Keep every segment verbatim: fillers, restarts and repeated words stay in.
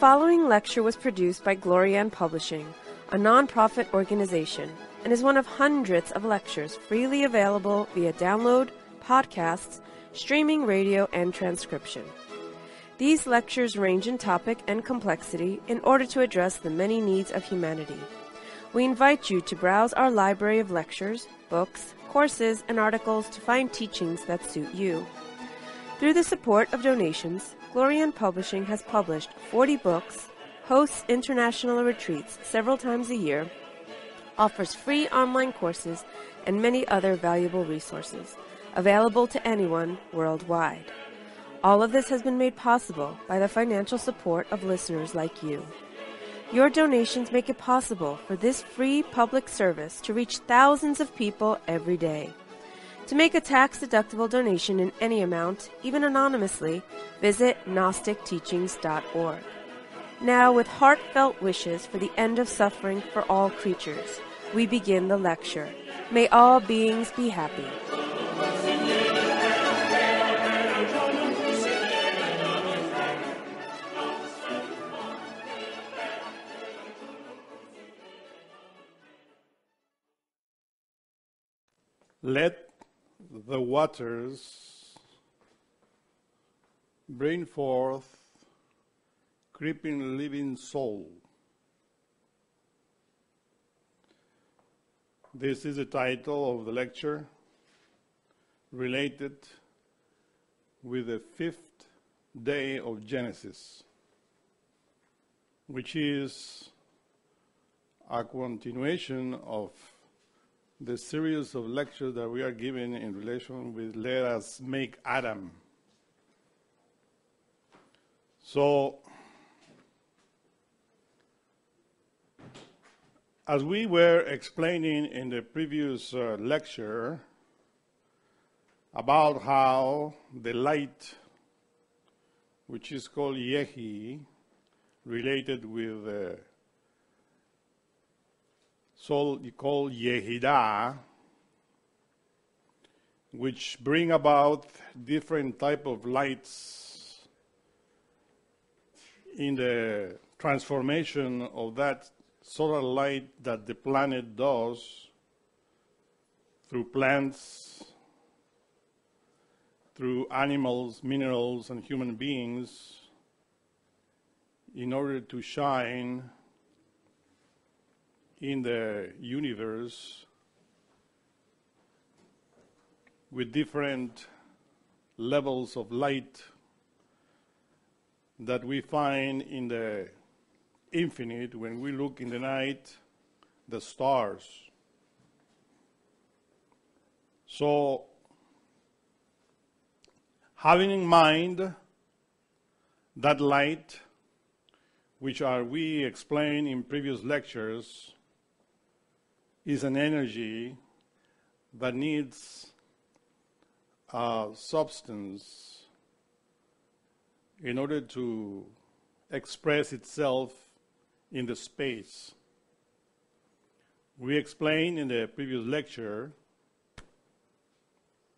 following lecture was produced by Glorian Publishing, a nonprofit organization, and is one of hundreds of lectures freely available via download, podcasts, streaming radio, and transcription. These lectures range in topic and complexity in order to address the many needs of humanity. We invite you to browse our library of lectures, books, courses, and articles to find teachings that suit you. Through the support of donations, Glorian Publishing has published forty books, hosts international retreats several times a year, offers free online courses, and many other valuable resources, available to anyone worldwide. All of this has been made possible by the financial support of listeners like you. Your donations make it possible for this free public service to reach thousands of people every day. To make a tax-deductible donation in any amount, even anonymously, visit gnostic teachings dot org. Now, with heartfelt wishes for the end of suffering for all creatures, we begin the lecture. May all beings be happy. Let the waters bring forth creeping living soul. This is the title of the lecture related with the fifth day of Genesis, which is a continuation of the series of lectures that we are giving in relation with let us make Adam. So, as we were explaining in the previous uh, lecture about how the light, which is called Yehi, related with the uh, So you call Yehida, which bring about different type of lights in the transformation of that solar light that the planet does through plants, through animals, minerals, and human beings in order to shine in the universe with different levels of light that we find in the infinite when we look in the night, the stars. So, having in mind that light, which are we explained in previous lectures, is an energy that needs a substance in order to express itself in the space. We explained in the previous lecture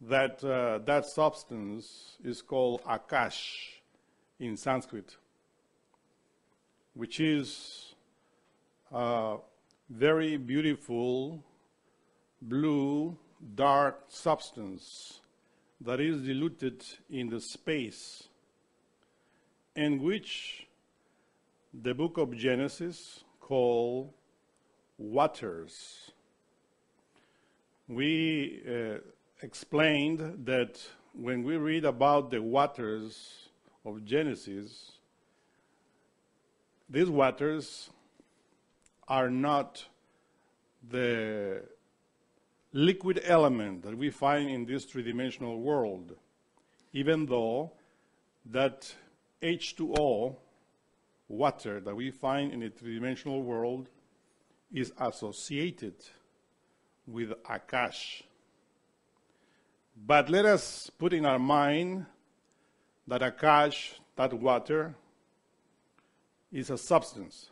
that uh, that substance is called Akash in Sanskrit, which is uh, very beautiful, blue, dark substance that is diluted in the space, and which the book of Genesis call waters. We uh, explained that when we read about the waters of Genesis, these waters are not the liquid element that we find in this three-dimensional world, even though that H two O, water, that we find in the three-dimensional world is associated with Akash. But let us put in our mind that Akash, that water, is a substance,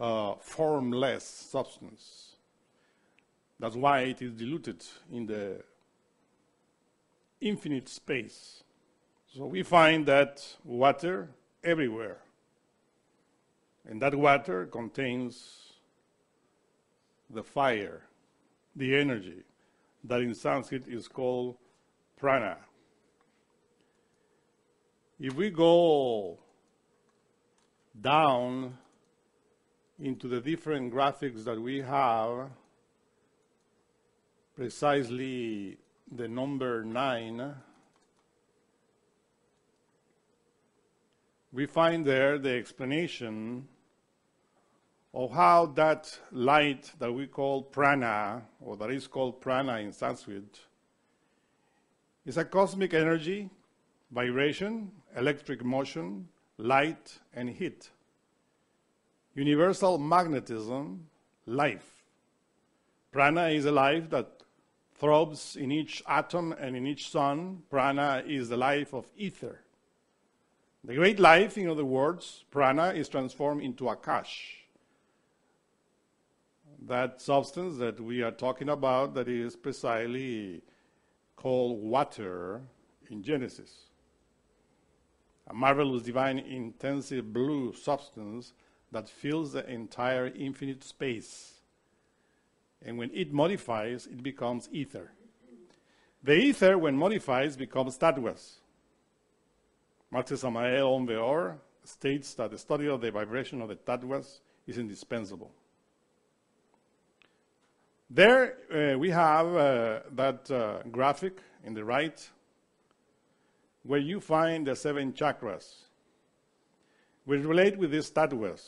uh, formless substance. That's why it is diluted in the infinite space. So we find that water everywhere. And that water contains the fire, the energy, that in Sanskrit is called prana. If we go down into the different graphics that we have, precisely the number nine, we find there the explanation of how that light that we call prana, or that is called prana in Sanskrit, is a cosmic energy, vibration, electric motion, light, and heat. Universal magnetism, life. Prana is a life that throbs in each atom and in each sun. Prana is the life of ether. The great life, in other words, prana, is transformed into Akash. That substance that we are talking about, that is precisely called water in Genesis. A marvelous, divine, intensive blue substance that fills the entire infinite space. And when it modifies, it becomes ether. The ether, when modifies, becomes Tatwas. Mister Samael Aun Weor states that the study of the vibration of the Tatwas is indispensable. There uh, we have uh, that uh, graphic in the right, where you find the seven chakras, which relate with these Tatwas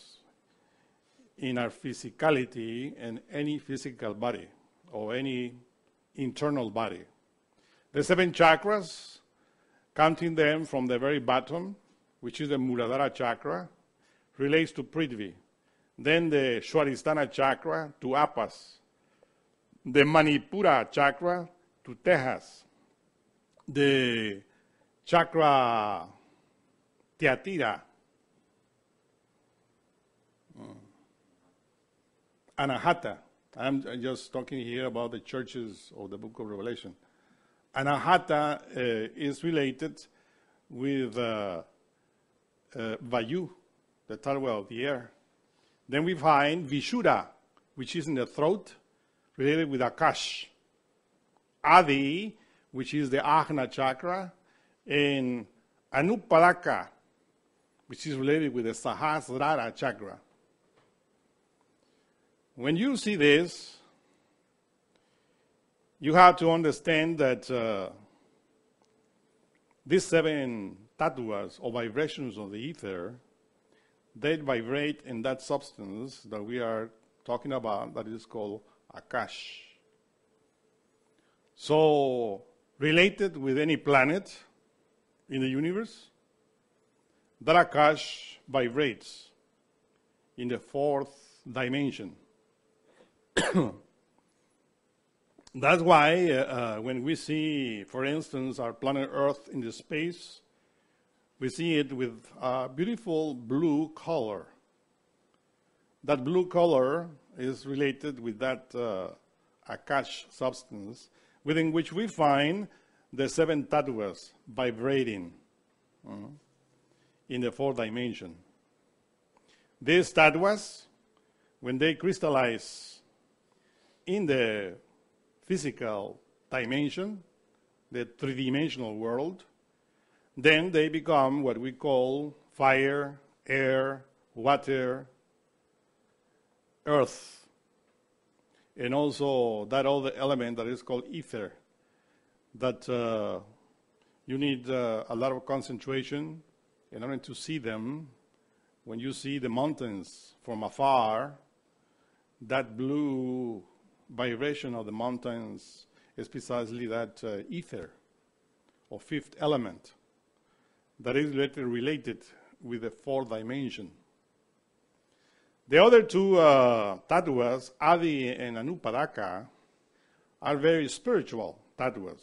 in our physicality and any physical body or any internal body. The seven chakras, counting them from the very bottom, which is the Muladhara chakra, relates to Prithvi. Then the Swadhisthana chakra to Apas. The Manipura chakra to Tejas. The chakra Tyatira, Anahata. I'm just talking here about the churches of the Book of Revelation. Anahata uh, is related with uh, uh, Vayu, the Tatwa of the air. Then we find Vishuddha, which is in the throat, related with Akash. Adi, which is the Ajna chakra, and Anupadaka, which is related with the Sahasrara chakra. When you see this, you have to understand that uh, these seven Tatwas, or vibrations of the ether, they vibrate in that substance that we are talking about, that is called Akash. So, related with any planet in the universe, that Akash vibrates in the fourth dimension. That's why uh, when we see, for instance, our planet Earth in the space, we see it with a beautiful blue color. That blue color is related with that uh, Akash substance, within which we find the seven Tatwas vibrating uh, in the fourth dimension. These Tatwas, when they crystallize in the physical dimension, the three-dimensional world, then they become what we call fire, air, water, earth, and also that other element that is called ether, that uh, you need uh, a lot of concentration in order to see them. When you see the mountains from afar, that blue vibration of the mountains is precisely that uh, ether, or fifth element, that is later related with the fourth dimension. The other two uh, Tatwas, Adi and Anupadaka, are very spiritual Tatwas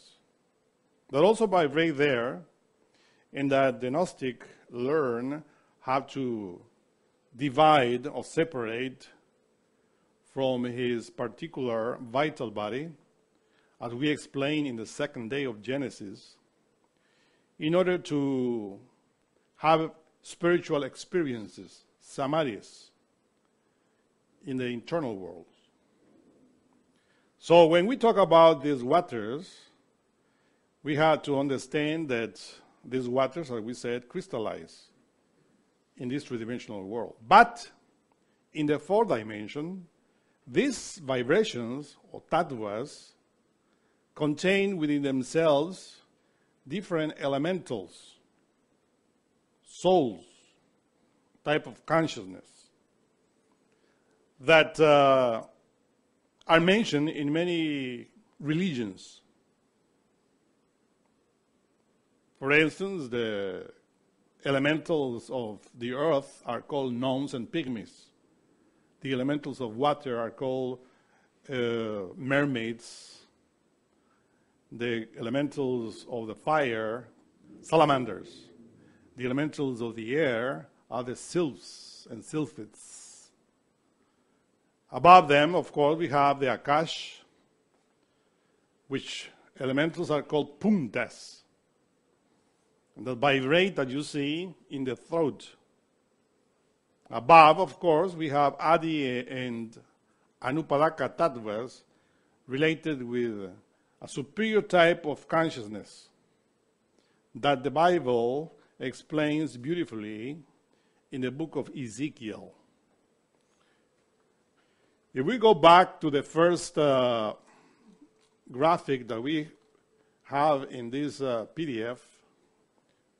that also vibrate there, and that the Gnostic learn how to divide or separate from his particular vital body, as we explain in the second day of Genesis, in order to have spiritual experiences, samadhis, in the internal world. So when we talk about these waters, we have to understand that these waters, as we said, crystallize in this three-dimensional world. But in the fourth dimension, these vibrations, or tatwas, contain within themselves different elementals, souls, type of consciousness, that uh, are mentioned in many religions. For instance, the elementals of the earth are called gnomes and pygmies. The elementals of water are called uh, mermaids. The elementals of the fire, salamanders. The elementals of the air are the sylphs and sylphids. Above them, of course, we have the Akash, which elementals are called puntas. The vibrate that you see in the throat. Above, of course, we have Adi and Anupadaka tattvas related with a superior type of consciousness that the Bible explains beautifully in the book of Ezekiel. If we go back to the first uh, graphic that we have in this uh, P D F,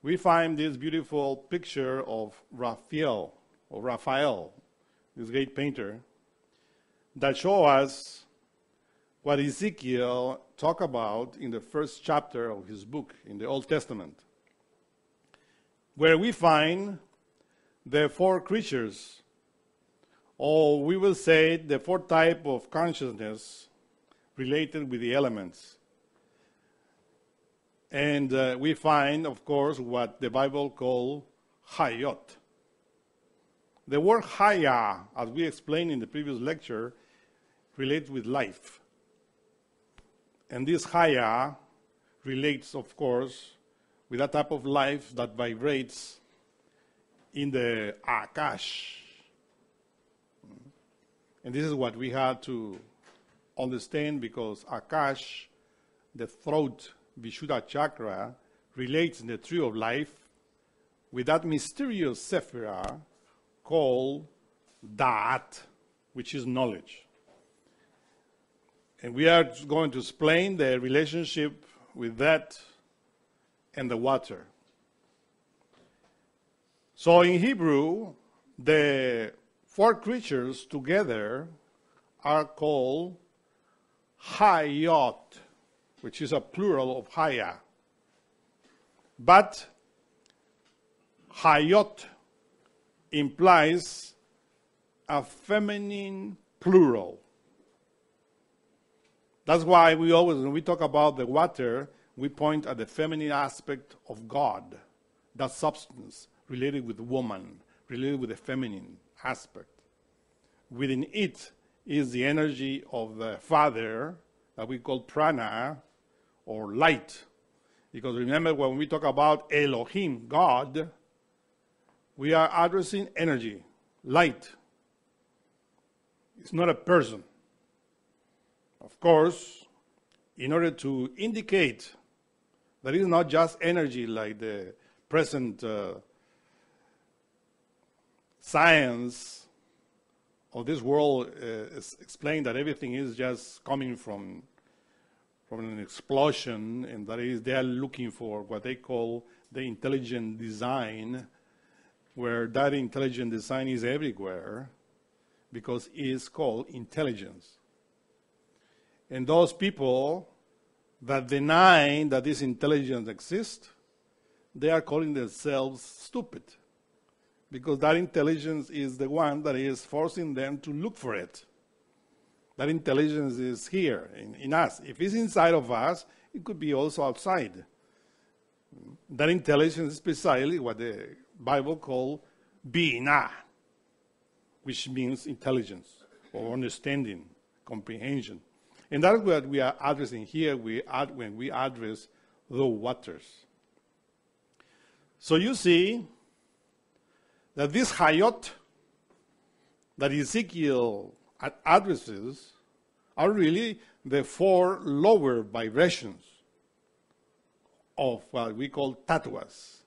we find this beautiful picture of Raphael, or Raphael, this great painter, that shows us what Ezekiel talked about in the first chapter of his book in the Old Testament, where we find the four creatures, or we will say the four types of consciousness related with the elements. And uh, we find, of course, what the Bible calls Hayot. The word Haya, as we explained in the previous lecture, relates with life. And this Haya relates, of course, with that type of life that vibrates in the Akash. And this is what we have to understand, because Akash, the throat, Vishuddha chakra, relates in the tree of life with that mysterious sephira called Da'at, which is knowledge. And we are going to explain the relationship with that and the water. So in Hebrew, the four creatures together are called Hayot, which is a plural of Haya. But Hayot implies a feminine plural. That's why we always, when we talk about the water, we point at the feminine aspect of God, that substance related with woman, related with the feminine aspect. Within it is the energy of the Father, that we call prana, or light. Because remember, when we talk about Elohim, God, we are addressing energy, light. It's not a person. Of course, in order to indicate that it's not just energy like the present uh, science of this world uh, is explained, that everything is just coming from from an explosion, and that is they are looking for what they call the intelligent design, where that intelligent design is everywhere because it is called intelligence. And those people that deny that this intelligence exists, they are calling themselves stupid, because that intelligence is the one that is forcing them to look for it. That intelligence is here, in, in us. If it's inside of us, it could be also outside. That intelligence is precisely what the Bible calls Bina, which means intelligence, or understanding, comprehension. And that's what we are addressing here we add, when we address the waters. So you see that this Hayot that Ezekiel addresses are really the four lower vibrations of what we call Tatwas.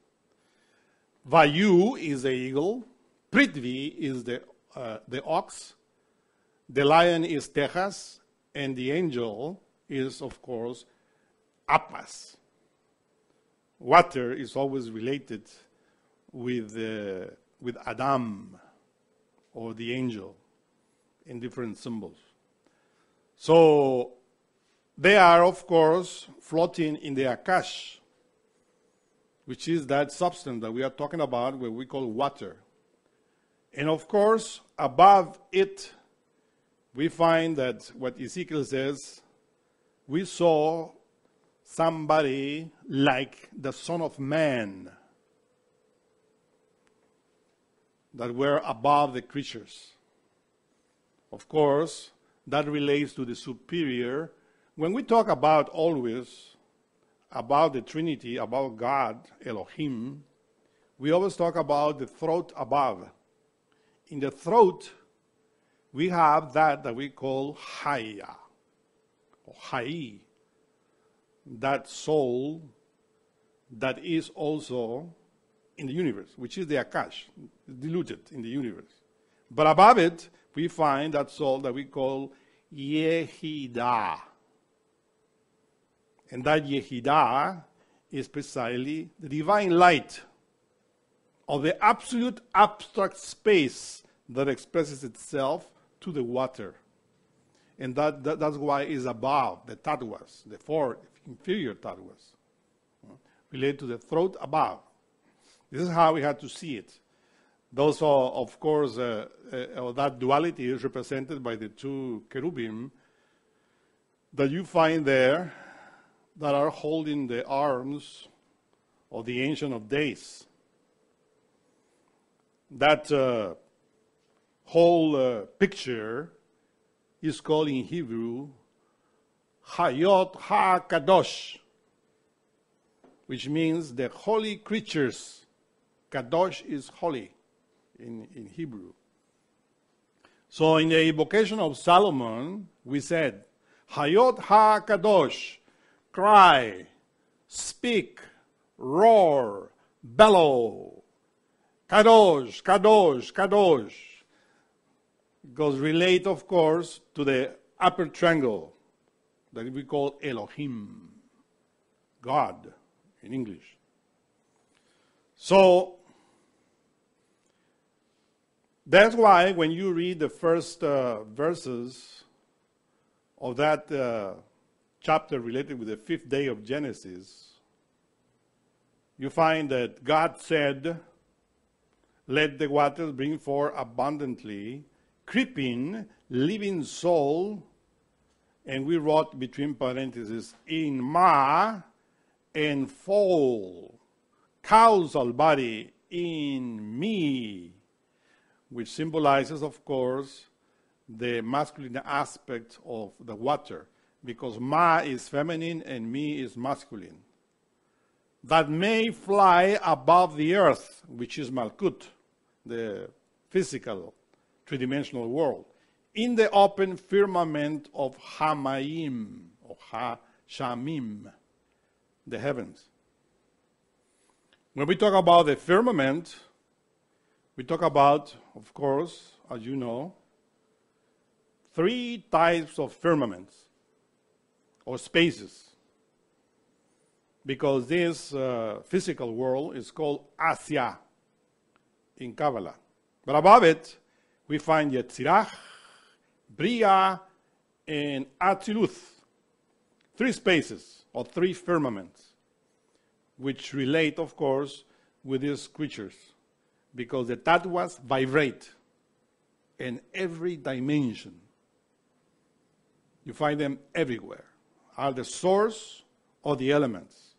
Vayu is the eagle, Prithvi is the, uh, the ox, the lion is Tejas, and the angel is, of course, Apas. Water is always related with, uh, with Adam or the angel in different symbols. So they are, of course, floating in the Akash, which is that substance that we are talking about, what we call water. And of course, above it, we find that what Ezekiel says, we saw somebody like the Son of Man that were above the creatures. Of course, that relates to the superior. When we talk about always, about the Trinity, about God, Elohim, we always talk about the throat above. In the throat, we have that that we call Haya, or Hai, that soul that is also in the universe, which is the Akash, diluted in the universe. But above it, we find that soul that we call Yehida. And that Yehida is precisely the divine light of the absolute abstract space that expresses itself to the water. And that, that, that's why it's above the Tatwas, the four inferior Tatwas, related to the throat above. This is how we had to see it. Those are, of course, uh, uh, that duality is represented by the two cherubim that you find there that are holding the arms of the Ancient of Days. That uh, whole uh, picture is called in Hebrew Hayot HaKadosh, which means the holy creatures. Kadosh is holy in, in Hebrew. So in the evocation of Solomon, we said, Hayot HaKadosh, cry, speak, roar, bellow. Kadosh, Kadosh, Kadosh. Because relate, of course, to the upper triangle that we call Elohim, God in English. So that's why when you read the first uh, verses of that uh, chapter related with the fifth day of Genesis, you find that God said, let the waters bring forth abundantly, creeping, living soul, and we wrote between parentheses, in ma, and foal, causal body, in me, which symbolizes, of course, the masculine aspect of the water, because ma is feminine and me is masculine. That may fly above the earth, which is Malkut, the physical, three-dimensional world, in the open firmament of Ha Mayim, or Ha Shamim, the heavens. When we talk about the firmament, we talk about, of course, as you know, three types of firmaments or spaces, because this uh, physical world is called Asya in Kabbalah. But above it, we find Yetzirah, Briah, and Atziluth, three spaces or three firmaments, which relate, of course, with these creatures, because the Tatwas vibrate in every dimension. You find them everywhere, are the source or the elements,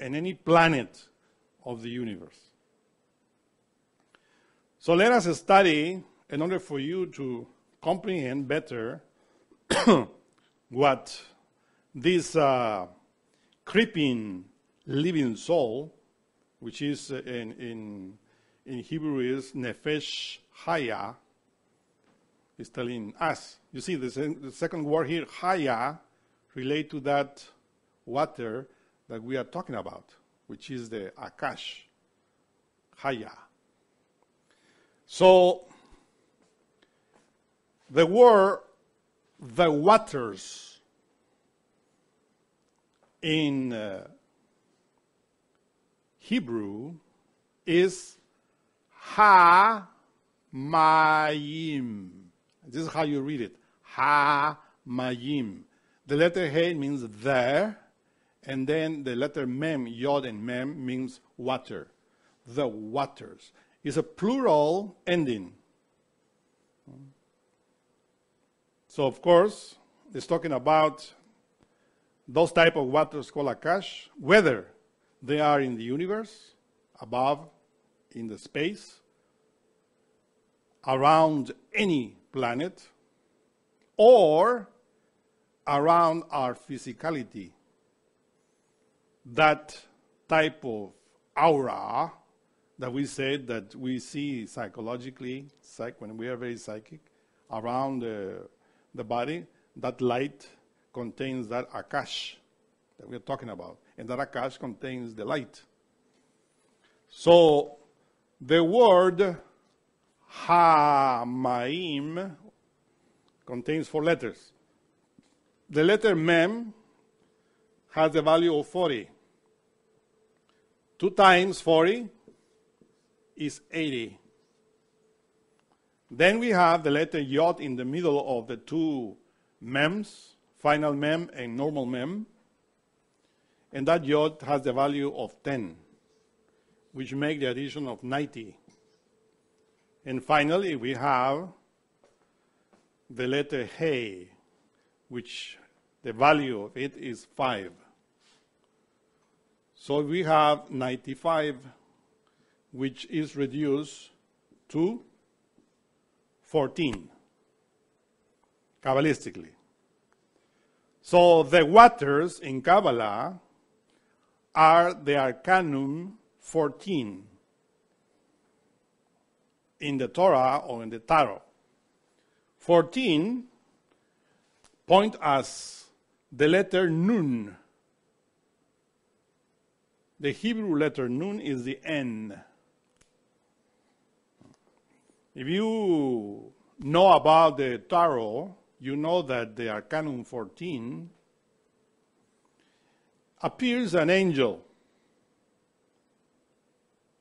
and any planet of the universe. So let us study, in order for you to comprehend better what this uh, creeping living soul, which is in, in, in Hebrew is Nefesh Haya. It's telling us. You see, the second word here, Haya, relate to that water that we are talking about, which is the Akash. Haya. So, the word, the waters, in uh, Hebrew is Ha Mayim. This is how you read it. Ha Mayim. The letter He means there, and then the letter Mem, Yod and Mem, means water. The waters. It's a plural ending. So, of course, it's talking about those type of waters called Akash, whether they are in the universe, above, in the space, around any planet, or around our physicality. That type of aura that we said that we see psychologically, psych, when we are very psychic, around uh, the body, that light contains that Akash that we're talking about. And that Akash contains the light. So the word Ha Mayim contains four letters. The letter Mem has a value of forty. two times forty is eighty. Then we have the letter Yod in the middle of the two mems, final mem and normal mem. And that Yod has the value of ten, which makes the addition of ninety. And finally, we have the letter He, which the value of it is five. So we have ninety-five, which is reduced to fourteen, Kabbalistically. So the waters in Kabbalah are the Arcanum fourteen in the Torah or in the Tarot. fourteen point us the letter Nun. The Hebrew letter Nun is the N. If you know about the Tarot, you know that the Arcanum fourteen appears an angel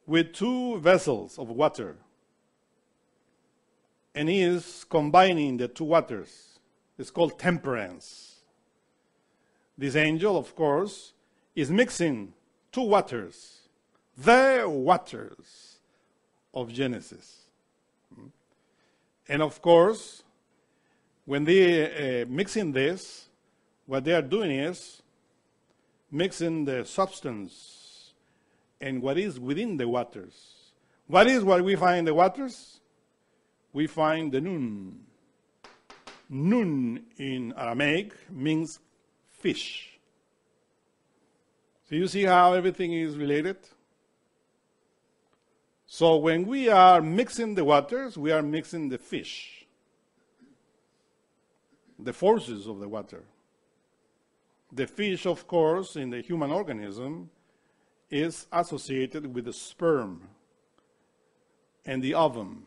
with two vessels of water, and he is combining the two waters. It's called temperance. This angel, of course, is mixing two waters, the waters of Genesis. And of course, when they uh, mixing this, what they are doing is mixing the substance and what is within the waters. What is what we find in the waters? We find the Nun. Nun in Aramaic means fish. So you see how everything is related? So when we are mixing the waters, we are mixing the fish. The forces of the water. The fish, of course, in the human organism is associated with the sperm and the ovum,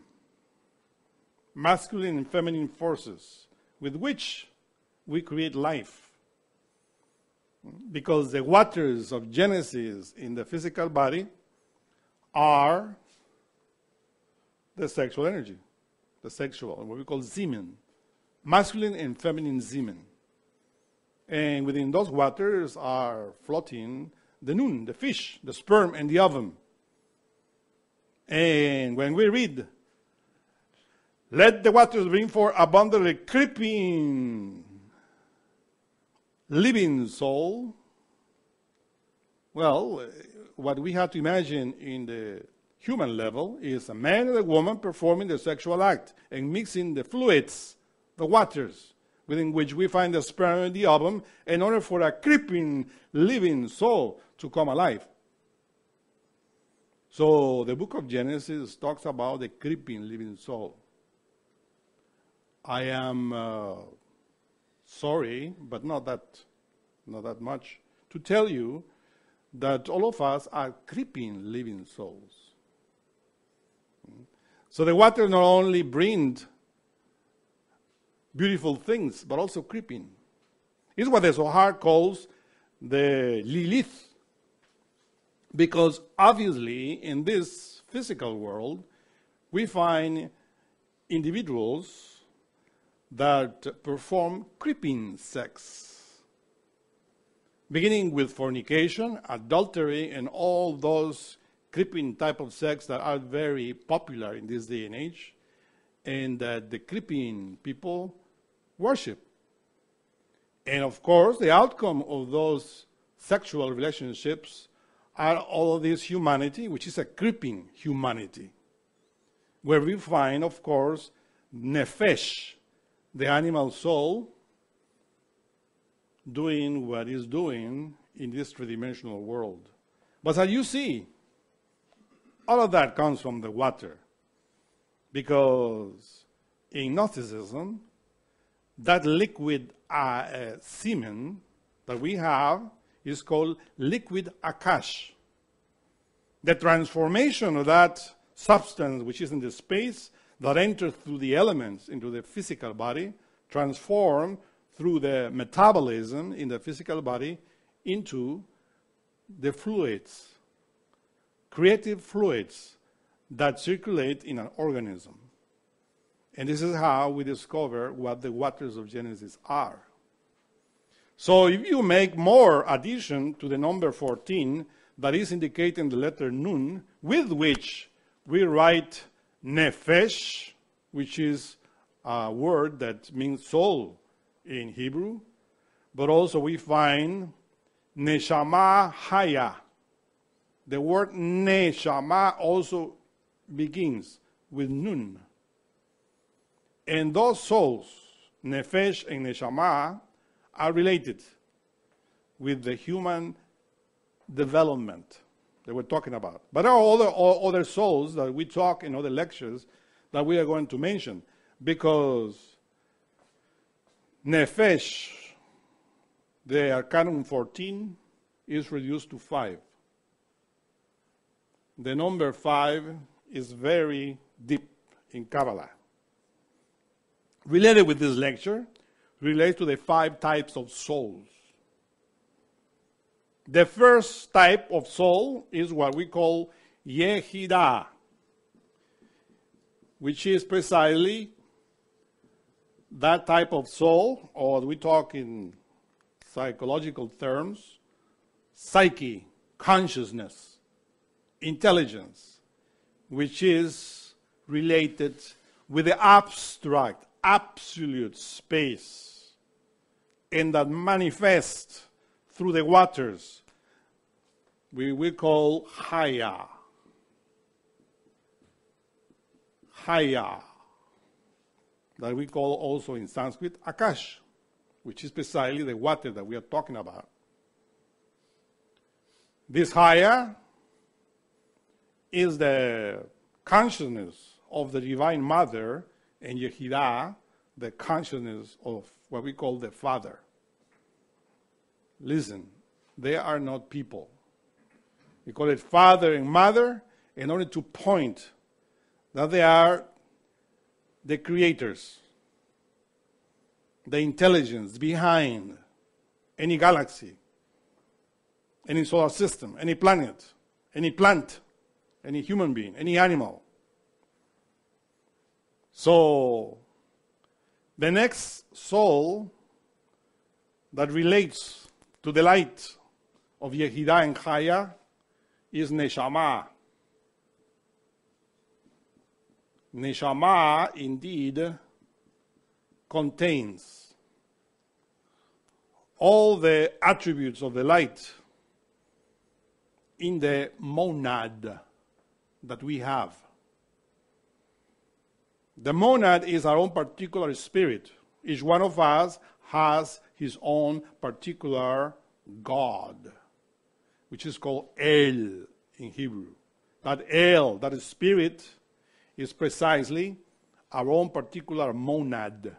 masculine and feminine forces with which we create life. Because the waters of Genesis in the physical body are the sexual energy, the sexual, what we call semen. Masculine and feminine semen. And within those waters are floating the Nun, the fish, the sperm, and the ovum. And when we read, let the waters bring forth abundantly creeping, living soul. Well, what we have to imagine in the human level is a man and a woman performing the sexual act and mixing the fluids, the waters within which we find the sperm and the ovum, in order for a creeping, living soul to come alive. So the book of Genesis talks about the creeping living soul. I am uh, sorry, but not that, not that much, to tell you that all of us are creeping living souls. So the water not only brings beautiful things, but also creeping. It's what the Zohar calls the Lilith. Because obviously, in this physical world, we find individuals that perform creeping sex, beginning with fornication, adultery, and all those creeping type of sex that are very popular in this day and age, and that the creeping people worship. And of course, the outcome of those sexual relationships are all of this humanity, which is a creeping humanity, where we find, of course, Nefesh, the animal soul, doing what it's doing in this three-dimensional world. But as you see, all of that comes from the water, because in Gnosticism, that liquid uh, uh, semen that we have is called liquid Akash. The transformation of that substance, which is in the space, that enters through the elements into the physical body, transform through the metabolism in the physical body into the fluids, creative fluids that circulate in an organism. And this is how we discover what the waters of Genesis are. So if you make more addition to the number fourteen that is indicated in the letter Nun, with which we write Nefesh, which is a word that means soul in Hebrew, but also we find Neshama Haya. The word Neshama also begins with Nun. And those souls, Nefesh and Neshama, are related with the human development that we're talking about. But there are other, other souls that we talk in other lectures that we are going to mention, because Nefesh, the Arcanum fourteen, is reduced to five. The number five is very deep in Kabbalah. Related with this lecture, relates to the five types of souls. The first type of soul is what we call Yehida, which is precisely that type of soul, or we talk in psychological terms, psyche, consciousness, intelligence, which is related with the abstract, absolute space, and that manifests through the waters we will call Haya. Haya, that we call also in Sanskrit Akash, which is precisely the water that we are talking about. This Haya is the consciousness of the Divine Mother, and Yehida, the consciousness of what we call the Father. Listen, they are not people. We call it Father and Mother in order to point that they are the creators, the intelligence behind any galaxy, any solar system, any planet, any plant, any human being, any animal. So, the next soul that relates to the light of Yehida and Chaya is Neshama. Neshama, indeed, contains all the attributes of the light in the monad that we have. The monad is our own particular spirit. Each one of us has his own particular God, which is called El in Hebrew. That El, that is spirit, is precisely our own particular monad.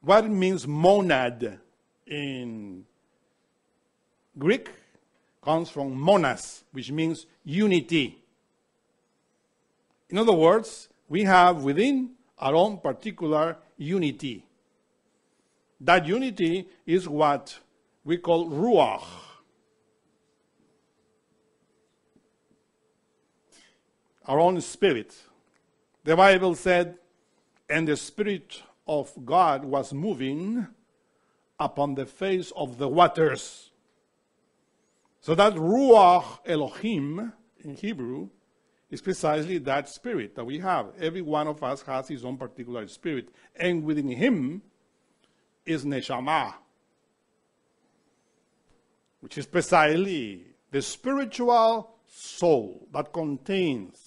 What means monad in Greek comes from monas, which means unity. In other words, we have within our own particular unity. That unity is what we call Ruach. Our own spirit. The Bible said, and the Spirit of God was moving upon the face of the waters. So that Ruach Elohim in Hebrew is precisely that spirit that we have. Every one of us has his own particular spirit, and within him is Neshama, which is precisely the spiritual soul that contains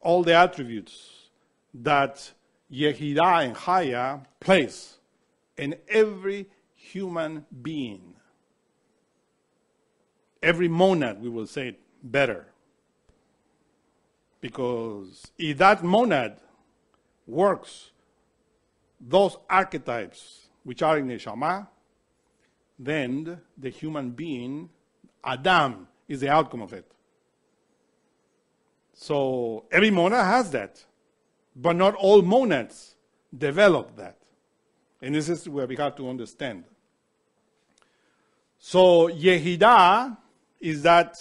all the attributes that Yehida and Haya place in every human being. Every monad, we will say it better. Because if that monad works those archetypes which are in Neshama, then the human being, Adam, is the outcome of it. So every monad has that, but not all monads develop that. And this is where we have to understand. So Yehida is that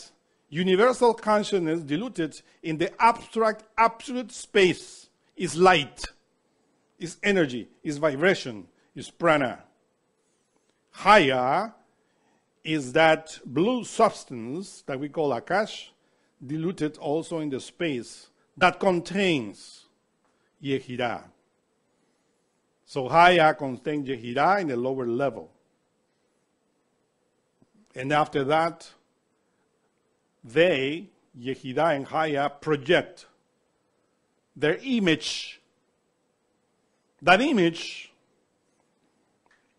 universal consciousness diluted in the abstract absolute space, is light, is energy, is vibration, is prana. Haya is that blue substance that we call Akash, diluted also in the space that contains Yehida. So Haya contains Yehida in the lower level. And after that, they, Yehida and Haya, project their image. That image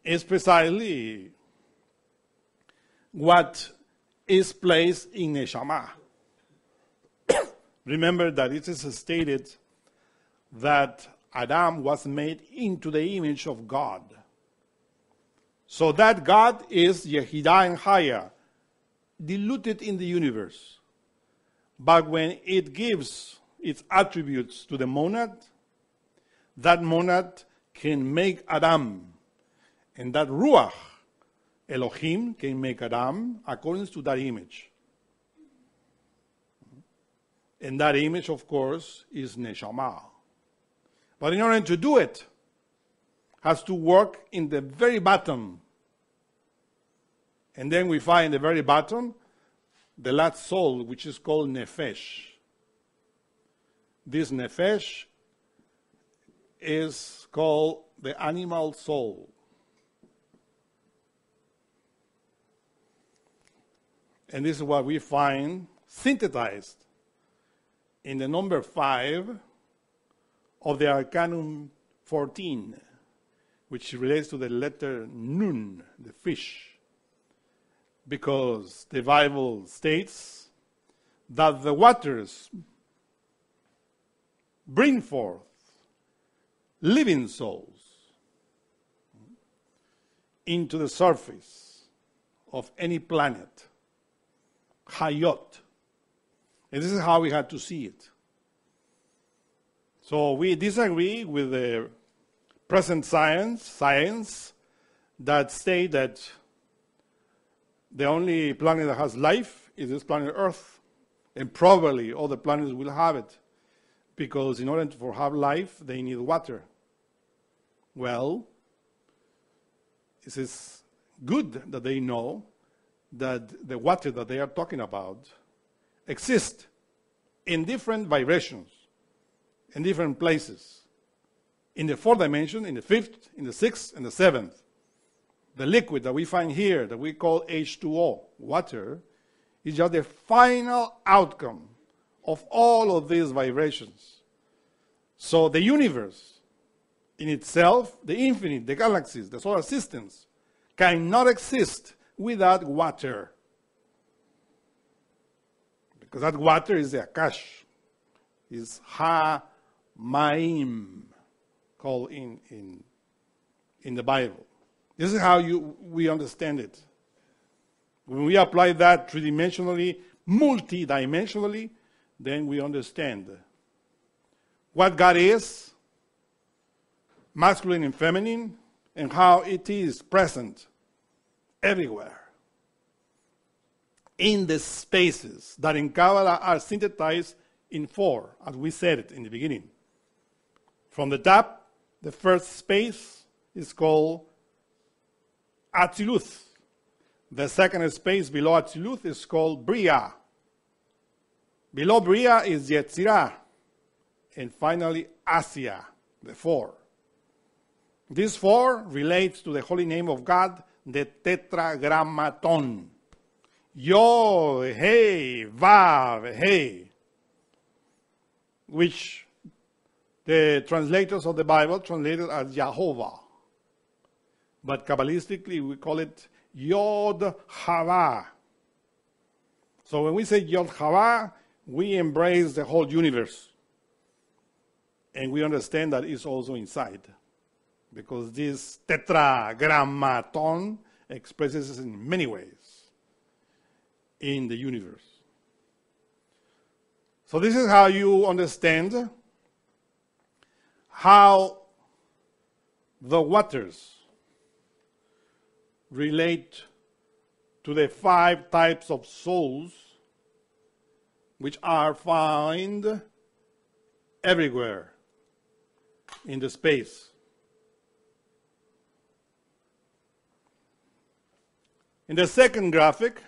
is precisely what is placed in Neshama. Remember that it is stated that Adam was made into the image of God. So that God is Yehida and Haya, diluted in the universe. But when it gives its attributes to the monad, that monad can make Adam. And that Ruach, Elohim, can make Adam according to that image. And that image, of course, is Neshama. But in order to do it, has to work in the very bottom. And then we find the very bottom, the last soul, which is called Nefesh. This Nefesh is called the animal soul. And this is what we find synthesized in the number five of the Arcanum fourteen, which relates to the letter Nun, the fish, because the Bible states that the waters bring forth living souls into the surface of any planet, Hayot. And this is how we had to see it. So we disagree with the present science, science that state that the only planet that has life is this planet Earth, and probably all the planets will have it, because in order to have life, they need water. Well, it is good that they know that the water that they are talking about exist in different vibrations, in different places, in the fourth dimension, in the fifth, in the sixth, and the seventh. The liquid that we find here, that we call H two O, water, is just the final outcome of all of these vibrations. So the universe in itself, the infinite, the galaxies, the solar systems, cannot exist without water. Because that water is the Akash. Is Ha Mayim, called in, in, in the Bible. This is how you, we understand it. When we apply that three-dimensionally, multi-dimensionally, then we understand what God is, masculine and feminine, and how it is present everywhere in the spaces that in Kabbalah are synthesized in four, as we said it in the beginning. From the top, the first space is called Atziluth. The second space below Atziluth is called Briah. Below Briah is Yetzirah. And finally, Asiya, the four. These four relates to the holy name of God, the tetragrammaton. Yo, Hey, Vav, Hey. Which the translators of the Bible translated as Yehovah. But Kabbalistically, we call it Yod Hava. So when we say Yod Hava, we embrace the whole universe. And we understand that it's also inside. Because this tetragrammaton expresses it in many ways in the universe. So this is how you understand how the waters relate to the five types of souls which are found everywhere in the space. In the second graphic,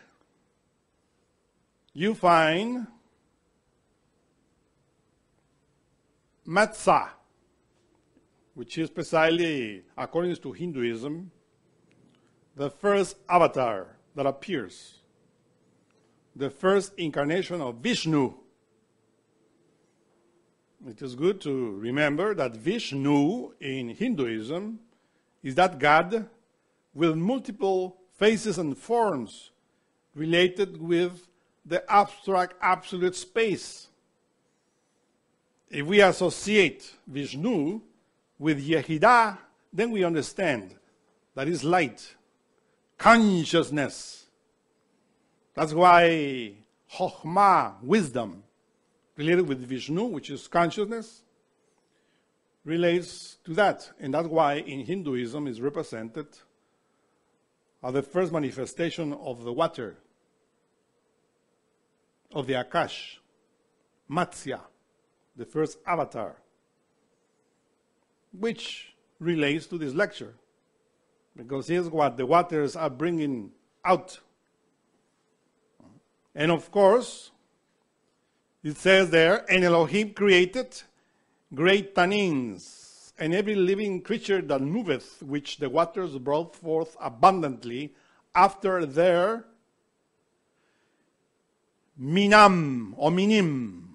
you find matzah, which is precisely, according to Hinduism, the first avatar that appears, the first incarnation of Vishnu. It is good to remember that Vishnu in Hinduism is that God with multiple faces and forms related with the abstract absolute space. If we associate Vishnu with Yehida, then we understand that is light, consciousness. That's why Chokhmah, wisdom, related with Vishnu, which is consciousness, relates to that. And that's why in Hinduism is represented as the first manifestation of the water, of the Akash, Matsya, the first avatar, which relates to this lecture. Because here's what the waters are bringing out. And of course, it says there, and Elohim created great tannins, and every living creature that moveth, which the waters brought forth abundantly after their minam, or minim,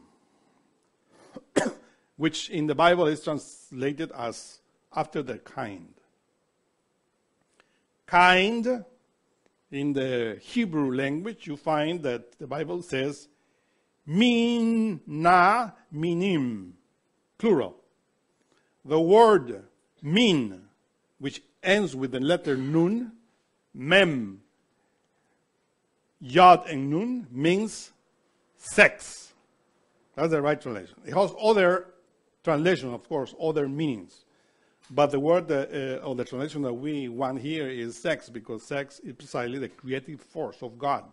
which in the Bible is translated as after their kind. Kind, in the Hebrew language, you find that the Bible says min, na, minim, plural. The word min, which ends with the letter nun, mem, yad and nun, means sex. That's the right translation. It has other translation, of course, other meanings. But the word uh, uh, or the translation that we want here is sex, because sex is precisely the creative force of God.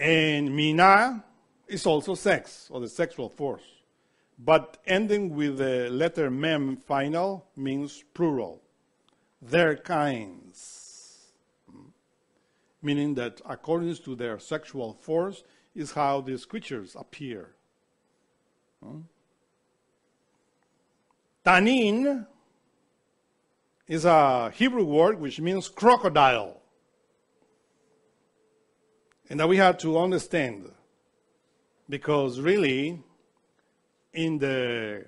And mina is also sex, or the sexual force. But ending with the letter mem final means plural. Their kinds. Meaning that according to their sexual force is how these creatures appear. Hmm? Tannin is a Hebrew word which means crocodile. And that we have to understand, because really in the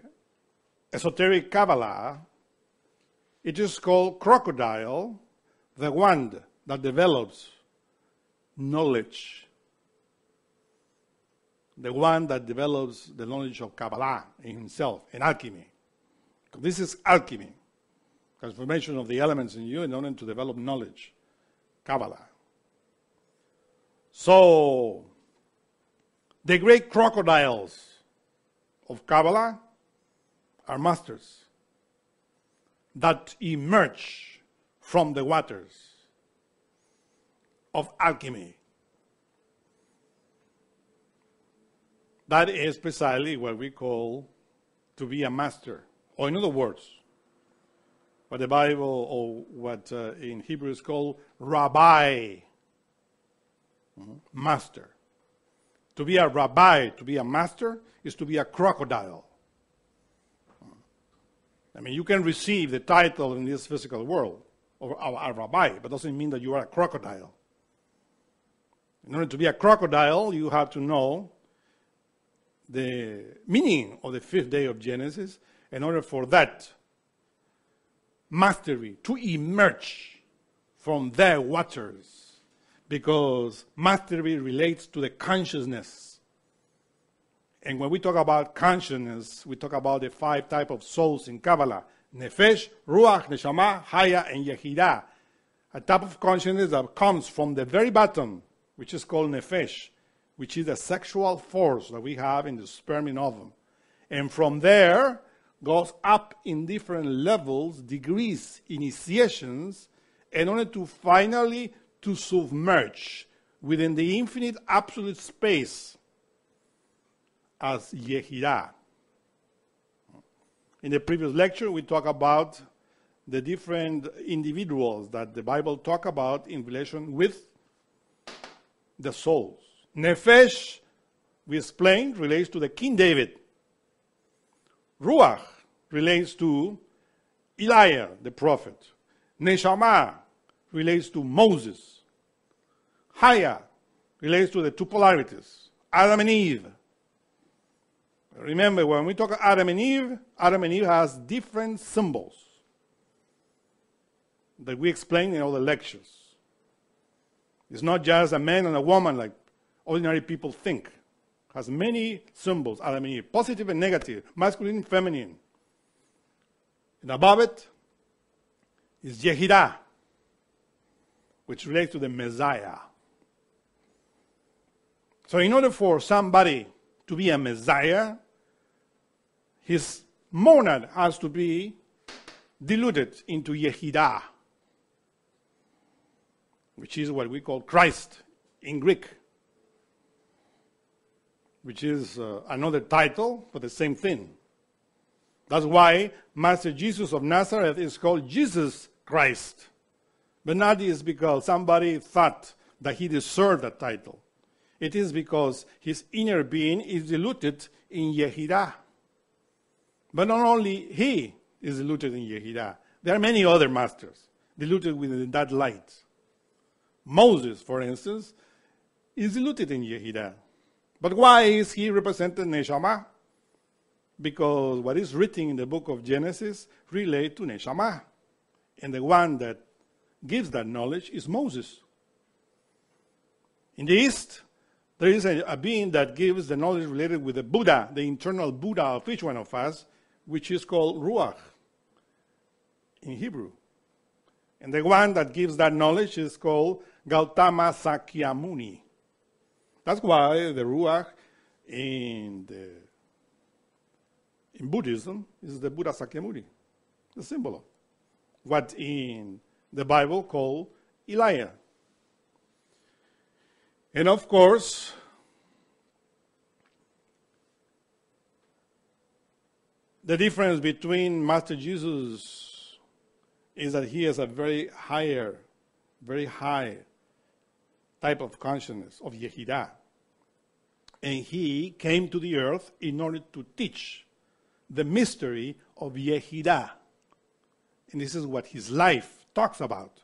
esoteric Kabbalah, it is called crocodile, the one that develops knowledge. the one that develops the knowledge of Kabbalah in himself, in alchemy. Because this is alchemy, transformation of the elements in you in order to develop knowledge, Kabbalah. So, the great crocodiles of Kabbalah are masters that emerge from the waters of alchemy. That is precisely what we call to be a master, or in other words, what the Bible, or what uh, in Hebrew is called rabbi, master. To be a rabbi, to be a master, is to be a crocodile. I mean, you can receive the title in this physical world of a rabbi, but doesn't mean that you are a crocodile. In order to be a crocodile, you have to know the meaning of the fifth day of Genesis in order for that mastery to emerge from their waters. Because mastery relates to the consciousness. And when we talk about consciousness, we talk about the five types of souls in Kabbalah. Nefesh, Ruach, Neshama, Haya, and Yehida. A type of consciousness that comes from the very bottom, which is called Nefesh, which is the sexual force that we have in the sperm and ovum. And from there, goes up in different levels, degrees, initiations, in order to finally to submerge within the infinite absolute space as Yehidah. In the previous lecture, we talked about the different individuals that the Bible talks about in relation with the souls. Nefesh, we explained, relates to the King David. Ruach relates to Elijah, the prophet. Neshama relates to Moses. Haya relates to the two polarities, Adam and Eve. Remember, when we talk Adam and Eve, Adam and Eve has different symbols that we explain in all the lectures. It's not just a man and a woman like ordinary people think. It has many symbols, Adam and Eve, positive and negative, masculine and feminine. And above it is Yehidah, which relates to the Messiah. So in order for somebody to be a Messiah, his monad has to be diluted into Yehidah, which is what we call Christ in Greek, which is uh, another title for the same thing. That's why Master Jesus of Nazareth is called Jesus Christ. But not is because somebody thought that he deserved that title. It is because his inner being is diluted in Yehidah. But not only he is diluted in Yehidah. There are many other masters diluted within that light. Moses, for instance, is diluted in Yehidah. But why is he represented in Neshama? Because what is written in the book of Genesis relates to Neshama. And the one that gives that knowledge is Moses. In the East, there is a, a being that gives the knowledge related with the Buddha, the internal Buddha of each one of us, which is called Ruach in Hebrew. And the one that gives that knowledge is called Gautama Sakyamuni. That's why the Ruach in, the, in Buddhism is the Buddha Sakyamuni, the symbol of what in the Bible called Elijah. And of course, the difference between Master Jesus is that he is a very higher, very high type of consciousness of Yehidah. And he came to the earth in order to teach the mystery of Yehidah. And this is what his life talks about.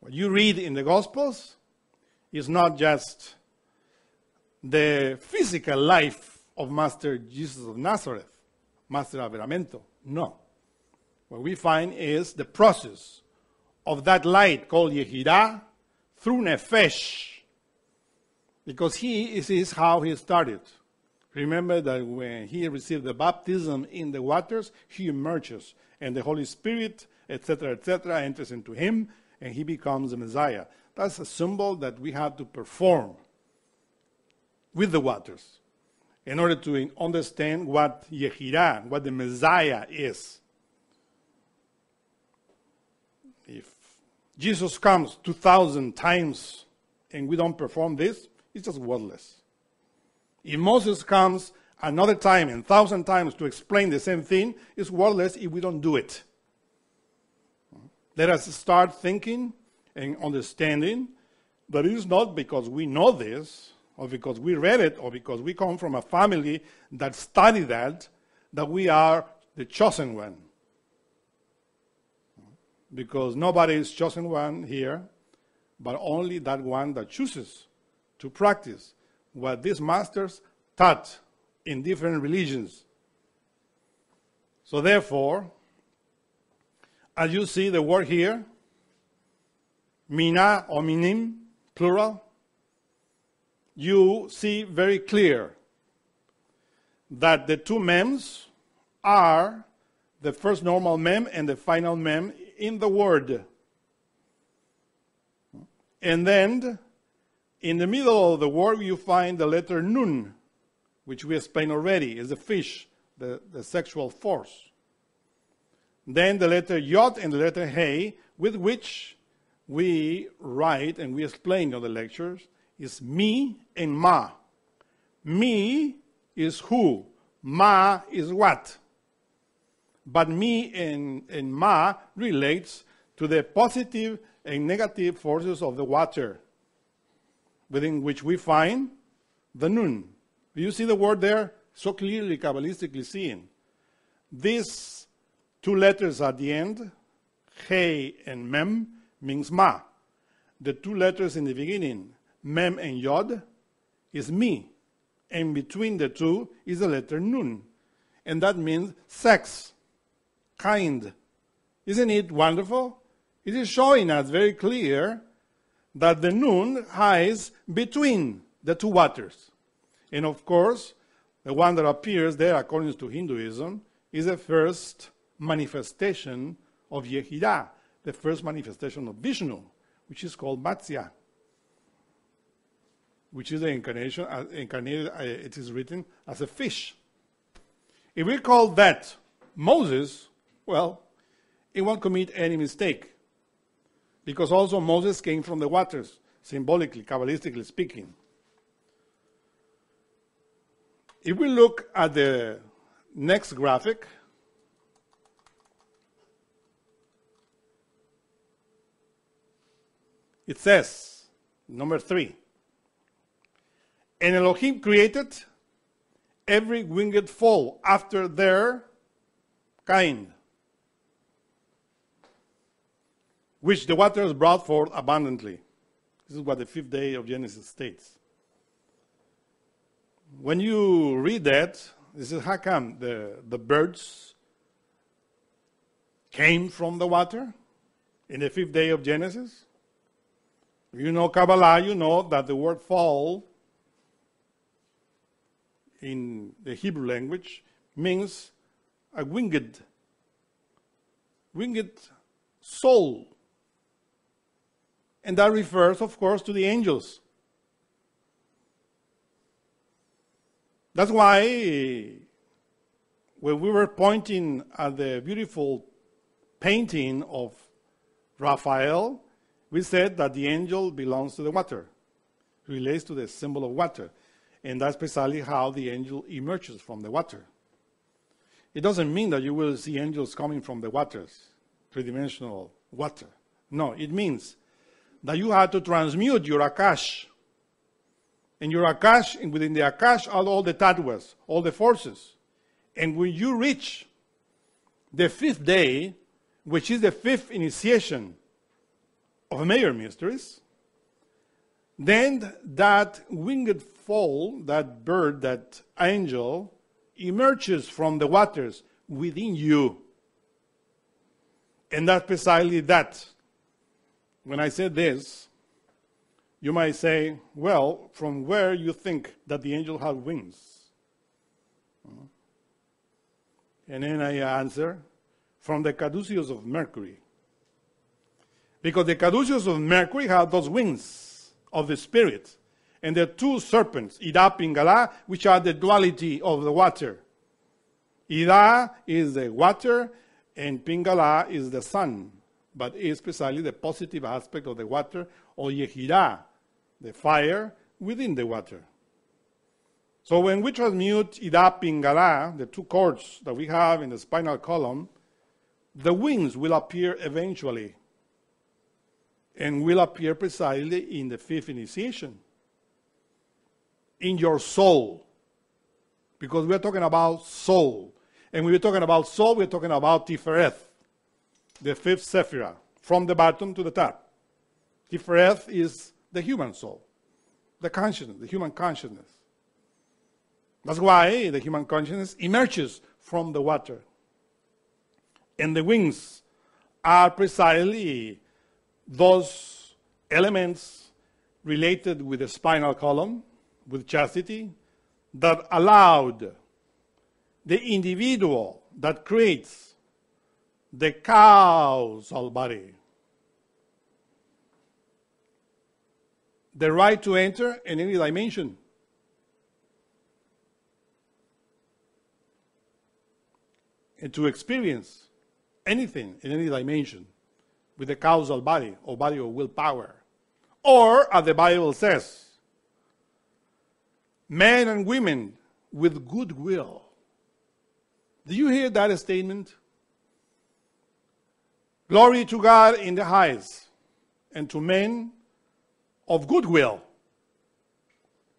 What you read in the Gospels is not just the physical life of Master Jesus of Nazareth, Master Averamento. No. What we find is the process of that light called Yehidah through Nefesh. because he this is how he started. Remember that when he received the baptism in the waters, he emerges, and the Holy Spirit, et cetera, et cetera, enters into him, and he becomes the Messiah. That's a symbol that we have to perform with the waters in order to understand what Yehida, what the Messiah is. If Jesus comes two thousand times and we don't perform this, it's just worthless. If Moses comes another time and one thousand times to explain the same thing, it's worthless if we don't do it. Let us start thinking and understanding that it is not because we know this, or because we read it, or because we come from a family that studied that, that we are the chosen one. Because nobody is chosen one here, but only that one that chooses to practice what these masters taught in different religions. So therefore, as you see the word here, mina or minim, plural, you see very clear that the two mems are the first normal mem and the final mem in the word. And then in the middle of the word, you find the letter nun, which we explained already, is the fish, the, the sexual force. Then the letter yod and the letter hey, with which we write and we explain on the lectures, is me and ma. Me is who, ma is what. But me and, and ma relates to the positive and negative forces of the water, within which we find the nun. You see the word there? So clearly, Kabbalistically seen. These two letters at the end, He and Mem, means Ma. The two letters in the beginning, Mem and Yod, is Me. And between the two is the letter Nun. And that means sex, kind. Isn't it wonderful? It is showing us very clear that the Nun hides between the two waters. And of course, the one that appears there, according to Hinduism, is the first manifestation of Yehida, the first manifestation of Vishnu, which is called Messiah, which is the incarnation, uh, incarnated, uh, it is written, as a fish. If we call that Moses, well, it won't commit any mistake. Because also Moses came from the waters, symbolically, Kabbalistically speaking. If we look at the next graphic, it says, number three, and Elohim created every winged fowl after their kind, which the waters brought forth abundantly. This is what the fifth day of Genesis states. When you read that, this is how come the, the birds came from the water in the fifth day of Genesis. You know Kabbalah, you know that the word fowl in the Hebrew language means a winged, winged soul. And that refers, of course, to the angels. That's why when we were pointing at the beautiful painting of Raphael, we said that the angel belongs to the water, relates to the symbol of water. And that's precisely how the angel emerges from the water. It doesn't mean that you will see angels coming from the waters, three-dimensional water. No, it means that you have to transmute your Akash. And your Akash, and within the Akash are all the Tatwas, all the forces. And when you reach the fifth day, which is the fifth initiation of major mysteries, then that winged fowl, that bird, that angel, emerges from the waters within you. And that's precisely that. When I said this, You might say, well, from where you think that the angel had wings? And then I answer, from the caduceus of Mercury. Because the caduceus of Mercury had those wings of the spirit. And the two serpents, Ida, Pingala, which are the duality of the water. Ida is the water and Pingala is the sun, but is precisely the positive aspect of the water, or Yehida, the fire within the water. So when we transmute Ida, Pingala, the two cords that we have in the spinal column, the wings will appear eventually and will appear precisely in the fifth initiation, in your soul, because we're talking about soul. And when we're talking about soul, we're talking about Tifereth, the fifth sephirah, from the bottom to the top. Tifereth is the human soul, the consciousness, the human consciousness. That's why the human consciousness emerges from the water. And the wings are precisely those elements related with the spinal column, with chastity, that allowed the individual that creates the causal body the right to enter in any dimension. And to experience anything in any dimension with the causal body or body of willpower. Or, as the Bible says, men and women with goodwill. Do you hear that statement? Glory to God in the highest, and to men of goodwill.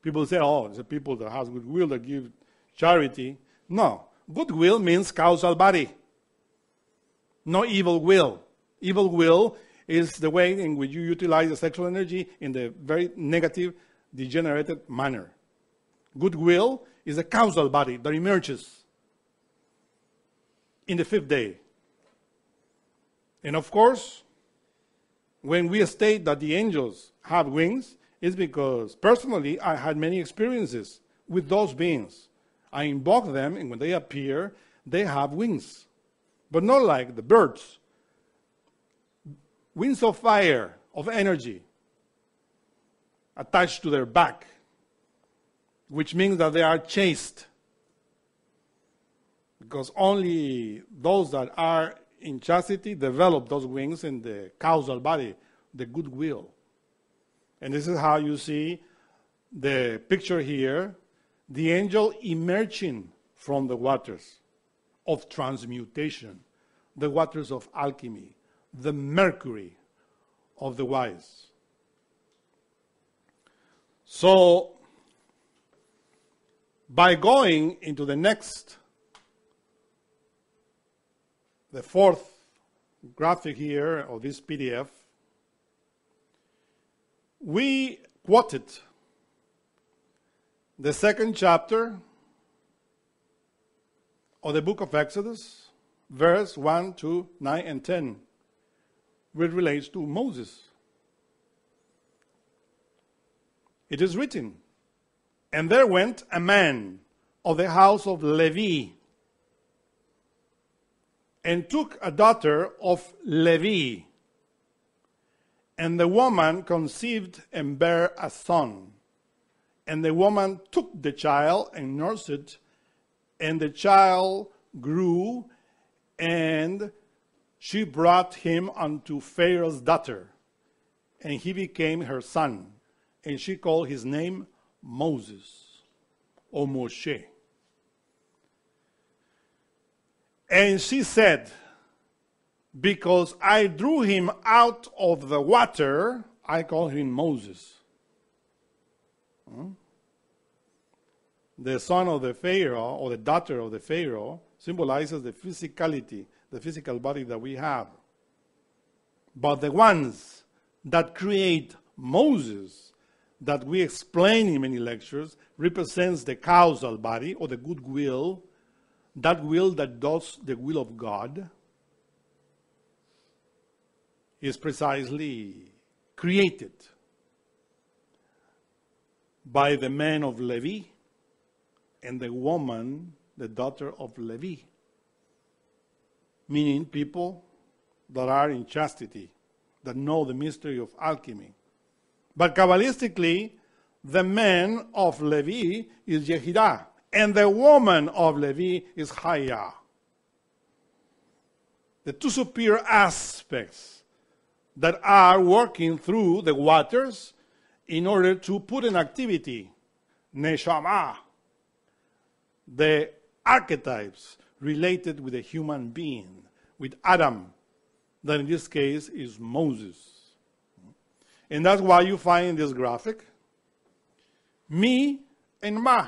People say, oh, it's the people that have goodwill that give charity. No, goodwill means causal body. No evil will. Evil will is the way in which you utilize the sexual energy in the very negative, degenerated manner. Goodwill is a causal body that emerges in the fifth day. And of course, when we state that the angels have wings, it's because personally I had many experiences with those beings. I invoke them, and when they appear, they have wings. But not like the birds. Wings of fire, of energy, attached to their back, which means that they are chaste. Because only those that are in chastity develop those wings in the causal body, the goodwill. And this is how you see the picture here, the angel emerging from the waters of transmutation, the waters of alchemy, the mercury of the wise. So, by going into the next, the fourth graphic here of this P D F, we quoted the second chapter of the book of Exodus, verse one, two, nine, and ten, which relates to Moses. It is written, and there went a man of the house of Levi, and took a daughter of Levi, and the woman conceived and bare a son. And the woman took the child and nursed it, and the child grew, and she brought him unto Pharaoh's daughter, and he became her son, and she called his name Moses, or Moshe. And she said, because I drew him out of the water, I call him Moses. Hmm? The son of the Pharaoh, or the daughter of the Pharaoh, symbolizes the physicality, the physical body that we have. But the ones that create Moses, that we explain in many lectures, represents the causal body or the good will, that will that does the will of God, is precisely created by the man of Levi and the woman, the daughter of Levi, meaning people that are in chastity, that know the mystery of alchemy. But Kabbalistically, the man of Levi is Yehida, and the woman of Levi is Haya. The two superior aspects that are working through the waters in order to put in activity Neshama, the archetypes related with a human being, with Adam, that in this case is Moses. And that's why you find in this graphic me and ma.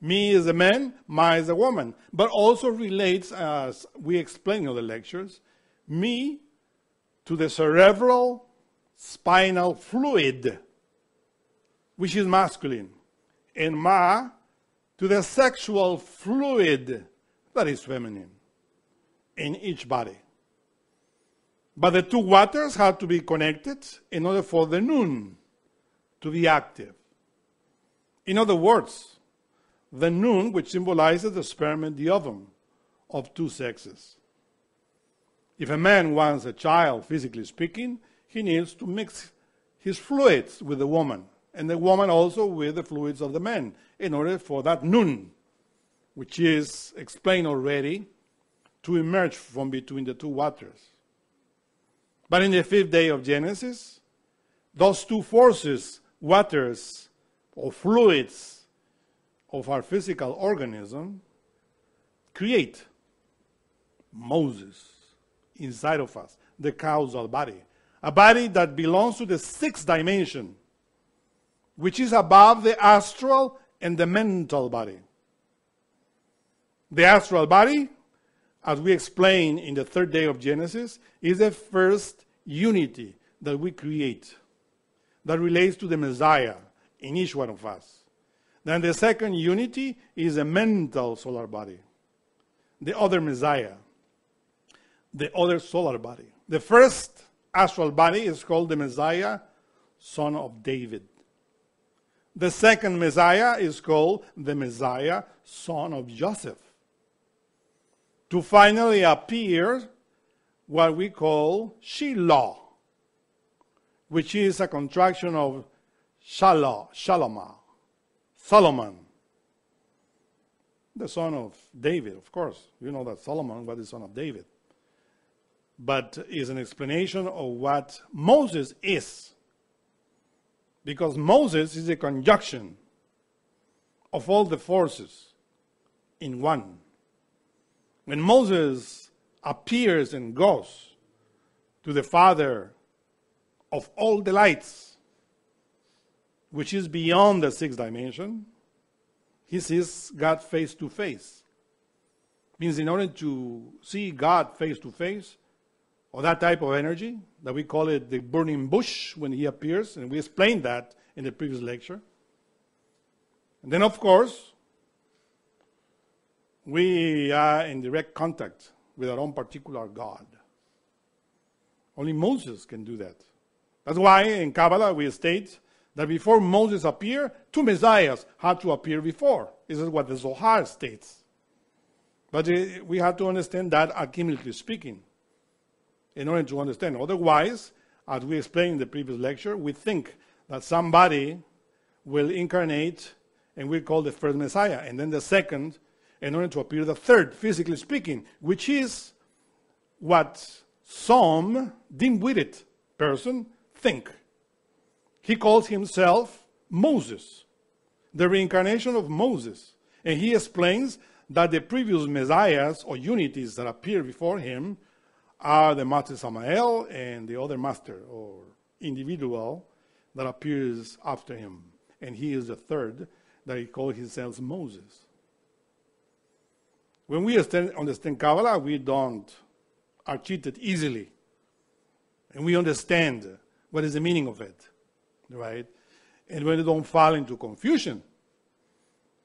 Me is the man, ma is the woman. But also relates, as we explain in the lectures, me to the cerebral spinal fluid, which is masculine, and ma to the sexual fluid that is feminine in each body. But the two waters have to be connected in order for the nun to be active. In other words, the nun, which symbolizes the sperm and the ovum of two sexes. If a man wants a child, physically speaking, he needs to mix his fluids with the woman, and the woman also with the fluids of the man, in order for that nun, which is explained already, to emerge from between the two waters. But in the fifth day of Genesis, those two forces, waters, or fluids of our physical organism, create Moses inside of us, the causal body, a body that belongs to the sixth dimension, which is above the astral and the mental body. The astral body, as we explain in the third day of Genesis, is the first unity that we create, that relates to the Messiah in each one of us. Then the second unity is a mental solar body, the other Messiah, the other solar body. The first astral body is called the Messiah, son of David. The second Messiah is called the Messiah, son of Joseph, to finally appear what we call Shiloh, which is a contraction of Shalom, Shalomah, Solomon, the son of David, of course. You know that Solomon was the son of David. But is an explanation of what Moses is. Because Moses is a conjunction of all the forces in one. When Moses appears and goes to the Father of all delights, which is beyond the sixth dimension, he sees God face to face. Means in order to see God face to face, or that type of energy, that we call it the burning bush when he appears, and we explained that in the previous lecture. And then, of course, we are in direct contact with our own particular God. Only Moses can do that. That's why in Kabbalah we state that before Moses appeared, two messiahs had to appear before. This is what the Zohar states. But we have to understand that alchemically speaking, in order to understand. Otherwise, as we explained in the previous lecture, we think that somebody will incarnate and we call the first messiah, and then the second, in order to appear the third, physically speaking, which is what some dim-witted person think. He calls himself Moses, the reincarnation of Moses. And he explains that the previous messiahs or unities that appear before him are the master Samael and the other master or individual that appears after him. And he is the third that he calls himself Moses. When we understand Kabbalah, we don't are cheated easily. And we understand what is the meaning of it. Right? And when they don't fall into confusion.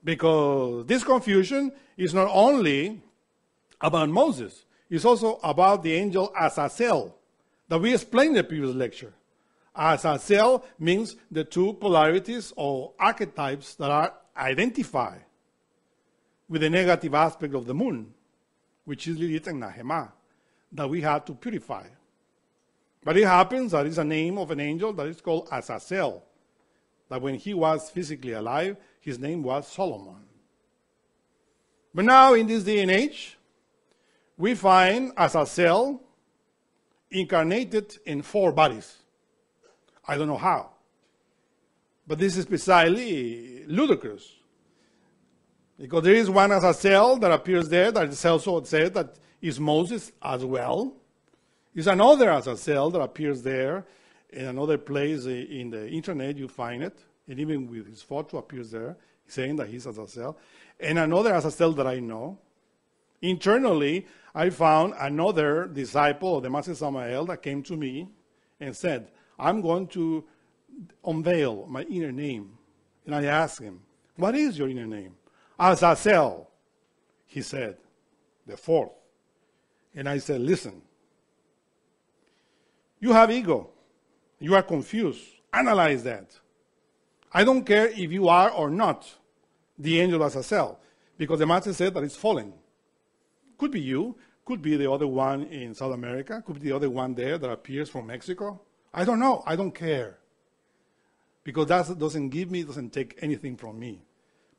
Because this confusion is not only about Moses, it's also about the angel Azazel, that we explained in the previous lecture. Azazel means the two polarities or archetypes that are identified with the negative aspect of the moon, which is Lilith and Neshama, that we have to purify. But it happens that is a name of an angel that is called Azazel, that when he was physically alive, his name was Solomon. But now in this day and age, we find Azazel incarnated in four bodies. I don't know how, but this is precisely ludicrous, because there is one Azazel that appears there that is also said that is Moses as well. There's another Azazel that appears there in another place in the internet, you find it, and even with his photo appears there, saying that he's Azazel. And another Azazel that I know. Internally, I found another disciple of the Master Samael that came to me and said, I'm going to unveil my inner name. And I asked him, what is your inner name? Azazel, he said, the fourth. And I said, listen, you have ego. You are confused. Analyze that. I don't care if you are or not the angel Azazel, because the Master said that it's fallen. Could be you, could be the other one in South America, could be the other one there that appears from Mexico. I don't know. I don't care. Because that doesn't give me, doesn't take anything from me.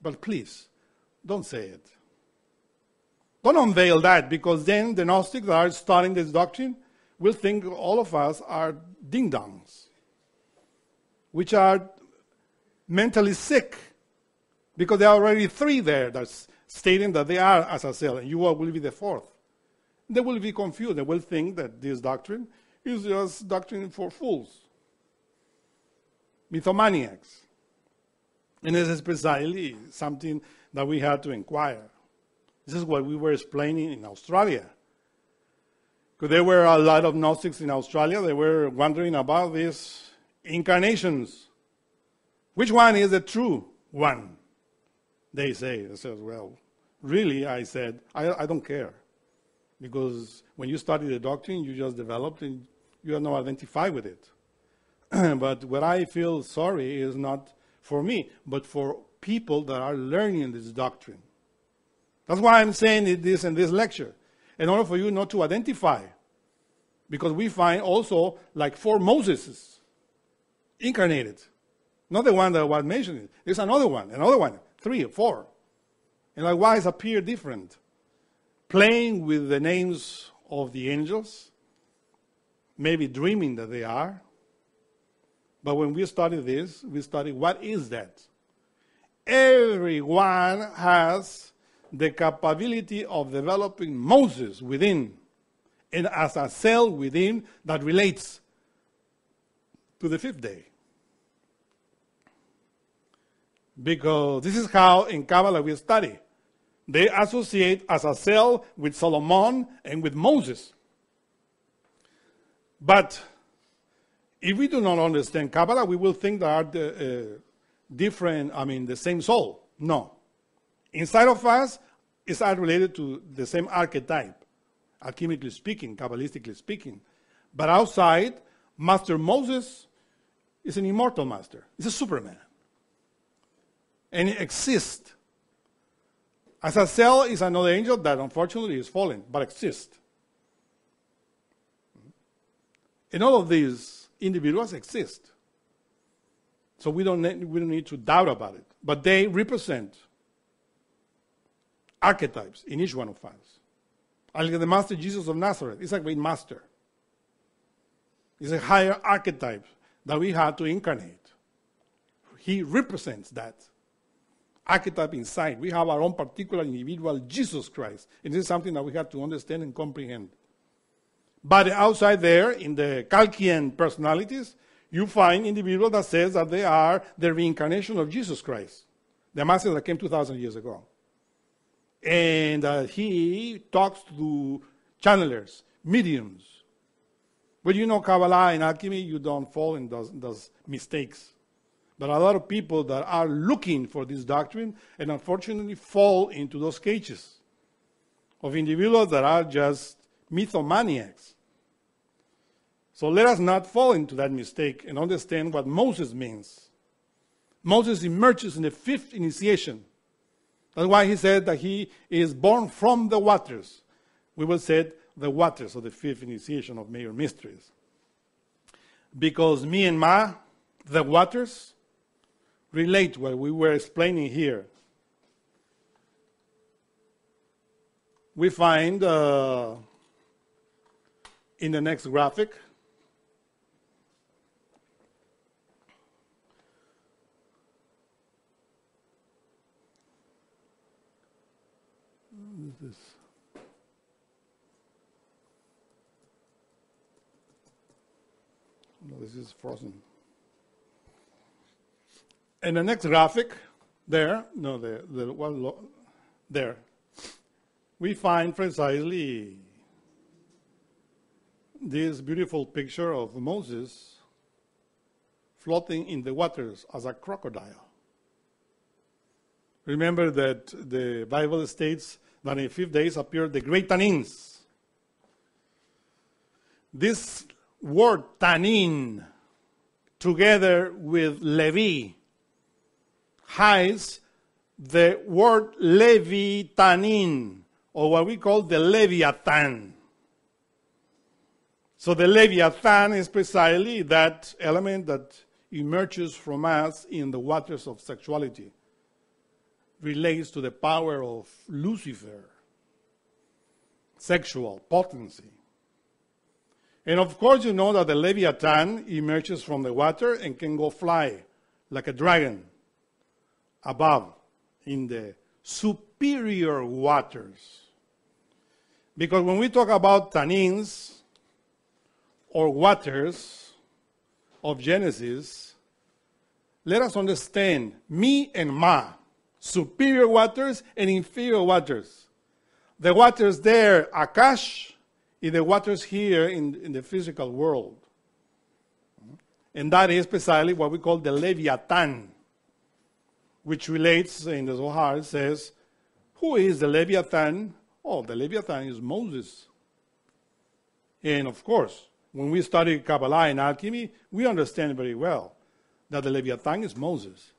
But please, don't say it. Don't unveil that, because then the Gnostics that are starting this doctrine will think all of us are ding-dongs, which are mentally sick, because there are already three there that's stating that they are Azazel, and you will be the fourth. They will be confused. They will think that this doctrine is just doctrine for fools, mythomaniacs. And this is precisely something that we had to inquire. This is what we were explaining in Australia. Because there were a lot of Gnostics in Australia. They were wondering about these incarnations. Which one is the true one? They say, they say, well, really, I said, I, I don't care. Because when you study the doctrine, you just developed and you are not identified with it. But what I feel sorry is not for me, but for people that are learning this doctrine. That's why I'm saying it this in this lecture, in order for you not to identify. Because we find also like four Moses incarnated. Not the one that was mentioned. There's another one, another one, three, four. And likewise appear different. Playing with the names of the angels, maybe dreaming that they are. But when we study this, we study what is that? Everyone has the capability of developing Moses within and as a cell within that relates to the fifth day. Because this is how in Kabbalah we study. They associate Azazel with Solomon and with Moses. But if we do not understand Kabbalah, we will think there are the, uh, different, I mean, the same soul. No. Inside of us, it's related to the same archetype, alchemically speaking, Kabbalistically speaking. But outside, Master Moses is an immortal master. He's a superman. And he exists. Azazel is another angel that unfortunately is fallen, but exists. And all of these individuals exist. So we don't, we don't need to doubt about it. But they represent archetypes in each one of us. Like the Master Jesus of Nazareth is a great master. It's a higher archetype that we have to incarnate. He represents that archetype inside. We have our own particular individual Jesus Christ. And this is something that we have to understand and comprehend. But outside there, in the Kalkian personalities, you find individuals that says that they are the reincarnation of Jesus Christ, the Master that came two thousand years ago. And uh, he talks to channelers, mediums. When you know Kabbalah and alchemy, you don't fall in those, those mistakes. But a lot of people that are looking for this doctrine and unfortunately fall into those cages of individuals that are just mythomaniacs. So let us not fall into that mistake and understand what Moses means. Moses emerges in the fifth initiation. That's why he said that he is born from the waters. We will say the waters of the fifth initiation of major mysteries. Because me and ma, the waters, relate to what we were explaining here. We find uh, in the next graphic, this. No, this is frozen. In the next graphic, there, no, the the one there, we find precisely this beautiful picture of Moses floating in the waters as a crocodile. Remember that the Bible states that in five days appeared the great tannins. This word tannin, together with Levi, hides the word Levitanin, or what we call the Leviathan. So the Leviathan is precisely that element that emerges from us in the waters of sexuality. Relates to the power of Lucifer, sexual potency. And of course you know that the Leviathan emerges from the water and can go fly like a dragon above in the superior waters. Because when we talk about tannins, or waters of Genesis, let us understand me and ma, superior waters and inferior waters. The waters there, Akash, is the waters here in, in the physical world. And that is precisely what we call the Leviathan, which relates in the Zohar, it says, who is the Leviathan? Oh, the Leviathan is Moses. And of course, when we study Kabbalah and alchemy, we understand very well that the Leviathan is Moses.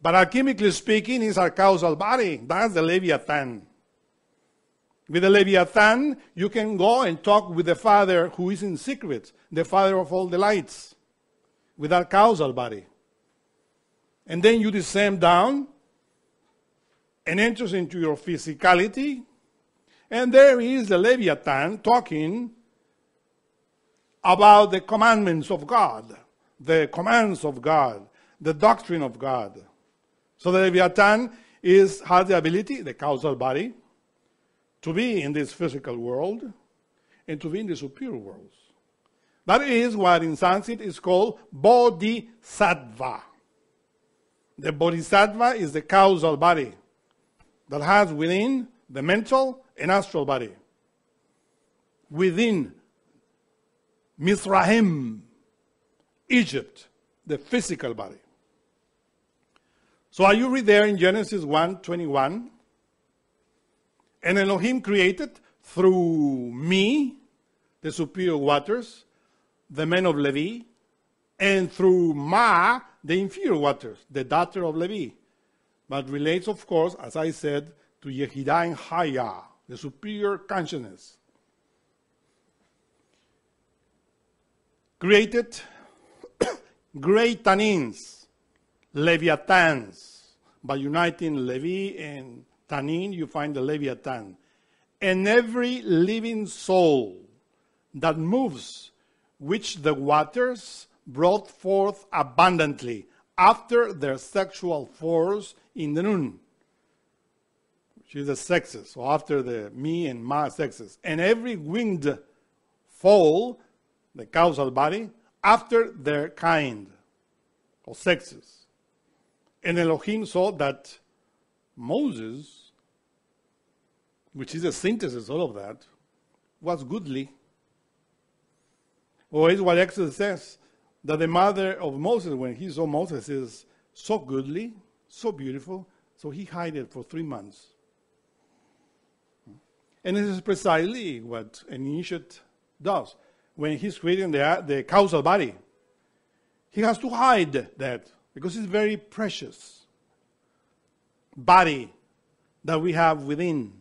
But alchemically speaking, it's our causal body. That's the Leviathan. With the Leviathan, you can go and talk with the Father who is in secret, the Father of all delights, with our causal body. And then you descend down and enters into your physicality, and there is the Leviathan talking about the commandments of God, the commands of God, the doctrine of God. So the Leviathan is, has the ability, the causal body, to be in this physical world and to be in the superior worlds. That is what in Sanskrit is called bodhisattva. The bodhisattva is the causal body that has within the mental and astral body. Within Mizraim, Egypt, the physical body. So are you read there in Genesis one twenty-one? And Elohim created through me, the superior waters, the men of Levi, and through Ma, the inferior waters, the daughter of Levi. But relates, of course, as I said, to Yehida and Haya, the superior consciousness. Created great tannins, Leviathans. By uniting Levi and tannin, you find the Leviathan. And every living soul that moves, which the waters brought forth abundantly after their sexual force in the noon, which is the sexes, so after the me and ma sexes. And every winged fowl, the causal body, after their kind, or sexes. And Elohim saw that Moses, which is a synthesis of all of that, was goodly. Or is what Exodus says, that the mother of Moses, when he saw Moses, is so goodly, so beautiful, so he hid it for three months. And this is precisely what an initiate does. when he's creating the, the causal body. He has to hide that because it's very precious body that we have within,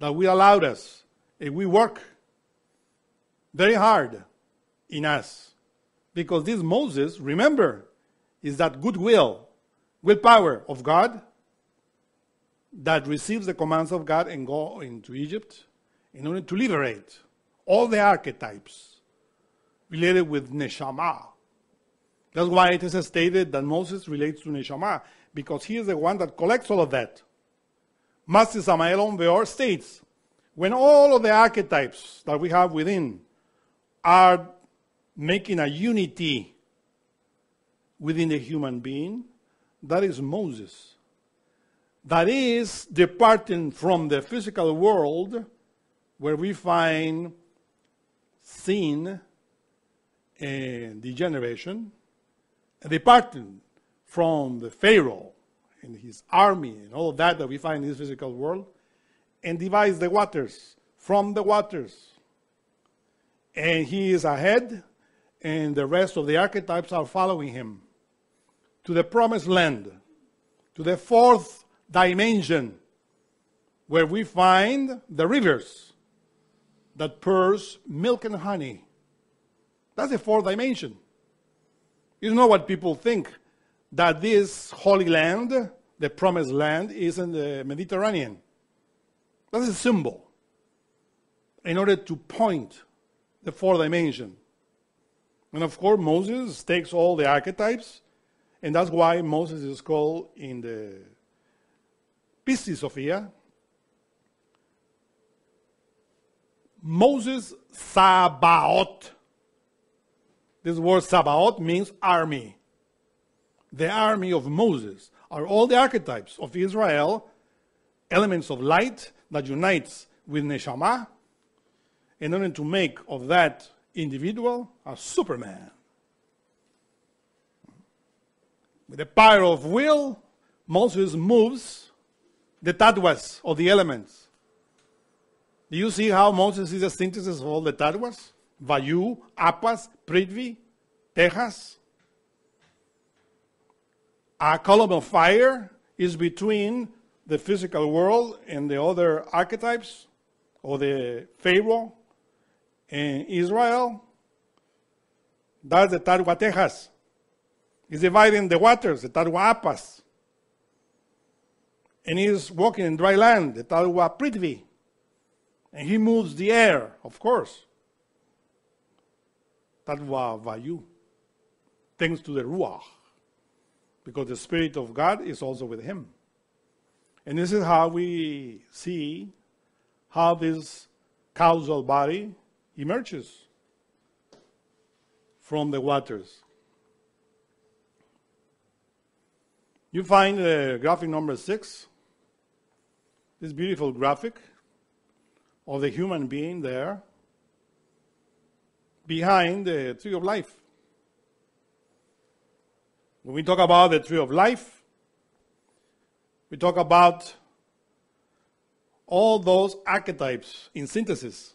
that will allow us, if we work very hard in us. Because this Moses, remember, is that goodwill, willpower of God that receives the commands of God and go into Egypt in order to liberate all the archetypes related with Neshama. That's why it is stated that Moses relates to Neshama, because he is the one that collects all of that. Master Samael Aun Weor states, when all of the archetypes that we have within are making a unity within the human being, that is Moses. That is departing from the physical world where we find sin and degeneration, and departing from the Pharaoh and his army and all of that that we find in this physical world, and divides the waters from the waters. And he is ahead, and the rest of the archetypes are following him to the promised land, to the fourth dimension, where we find the rivers that purse milk and honey. That's the fourth dimension. You know what people think, that this holy land, the promised land, is in the Mediterranean. That's a symbol in order to point the fourth dimension. And of course, Moses takes all the archetypes, and that's why Moses is called in the Pisces Sophia, Moses Sabaoth. This word Sabaoth means army. The army of Moses are all the archetypes of Israel, elements of light that unites with Neshama, in order to make of that individual a Superman. With the power of will, Moses moves the Tatwas of the elements. Do you see how Moses is a synthesis of all the Tatwas? Vayu, Apas, Prithvi, Tejas. A column of fire is between the physical world and the other archetypes, or the Pharaoh and Israel. That's the Tatwa Tejas. He's dividing the waters, the Tatwa Apas. And he's walking in dry land, the Tatwa Prithvi. And he moves the air, of course. Tatwa Vayu, thanks to the Ruach, because the Spirit of God is also with him. And this is how we see how this causal body emerges from the waters. You find uh, graphic number six, this beautiful graphic of the human being there behind the tree of life. When we talk about the tree of life, we talk about all those archetypes in synthesis.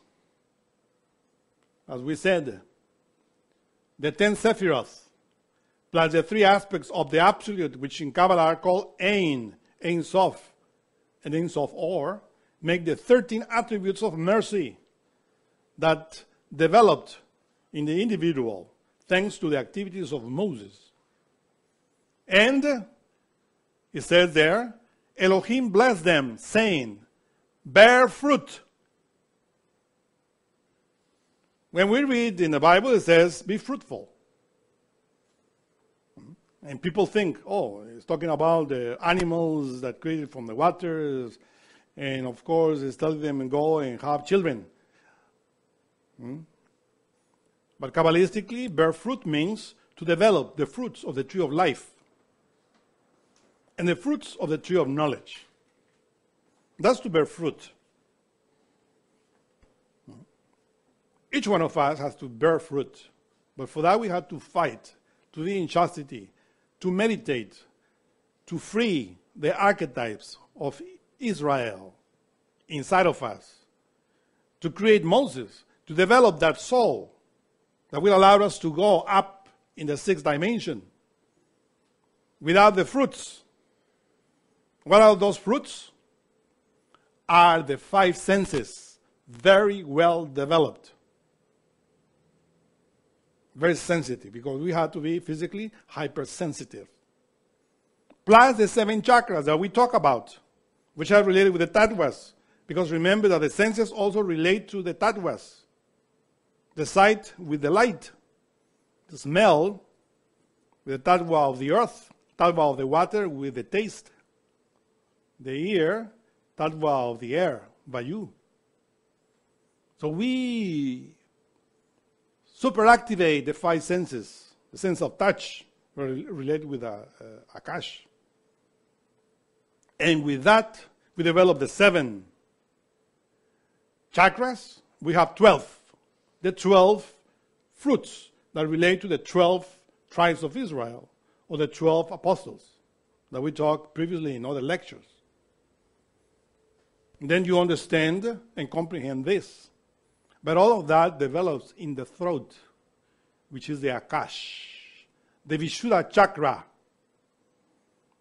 As we said, the ten Sephiroth, plus the three aspects of the Absolute, which in Kabbalah are called Ein, Ein Sof, and Ein Sof Or, make the thirteen attributes of mercy that developed in the individual thanks to the activities of Moses. And it says there, Elohim blessed them, saying, bear fruit. When we read in the Bible, it says, be fruitful. And people think, oh, it's talking about the animals that created from the waters. And of course, it's telling them to go and have children. Hmm? But Kabbalistically, bear fruit means to develop the fruits of the tree of life and the fruits of the tree of knowledge. That's to bear fruit. Each one of us has to bear fruit. But for that we have to fight, to be in chastity, to meditate, to free the archetypes of Israel inside of us, to create Moses, to develop that soul that will allow us to go up in the sixth dimension. Without the fruits. What are those fruits? Are the five senses very well developed. Very sensitive, because we have to be physically hypersensitive. Plus the seven chakras that we talk about, which are related with the tatwas. Because remember that the senses also relate to the tatwas. The sight with the light. The smell with the tatwa of the earth. Tatwa of the water with the taste. The ear, tatwa of the air, vayu. So we superactivate the five senses. The sense of touch related with uh, uh, Akash. And with that, we develop the seven chakras. We have twelve. The twelve fruits that relate to the twelve tribes of Israel, or the twelve apostles that we talked previously in other lectures. And then you understand and comprehend this. But all of that develops in the throat, which is the Akash, the Vishuddha chakra,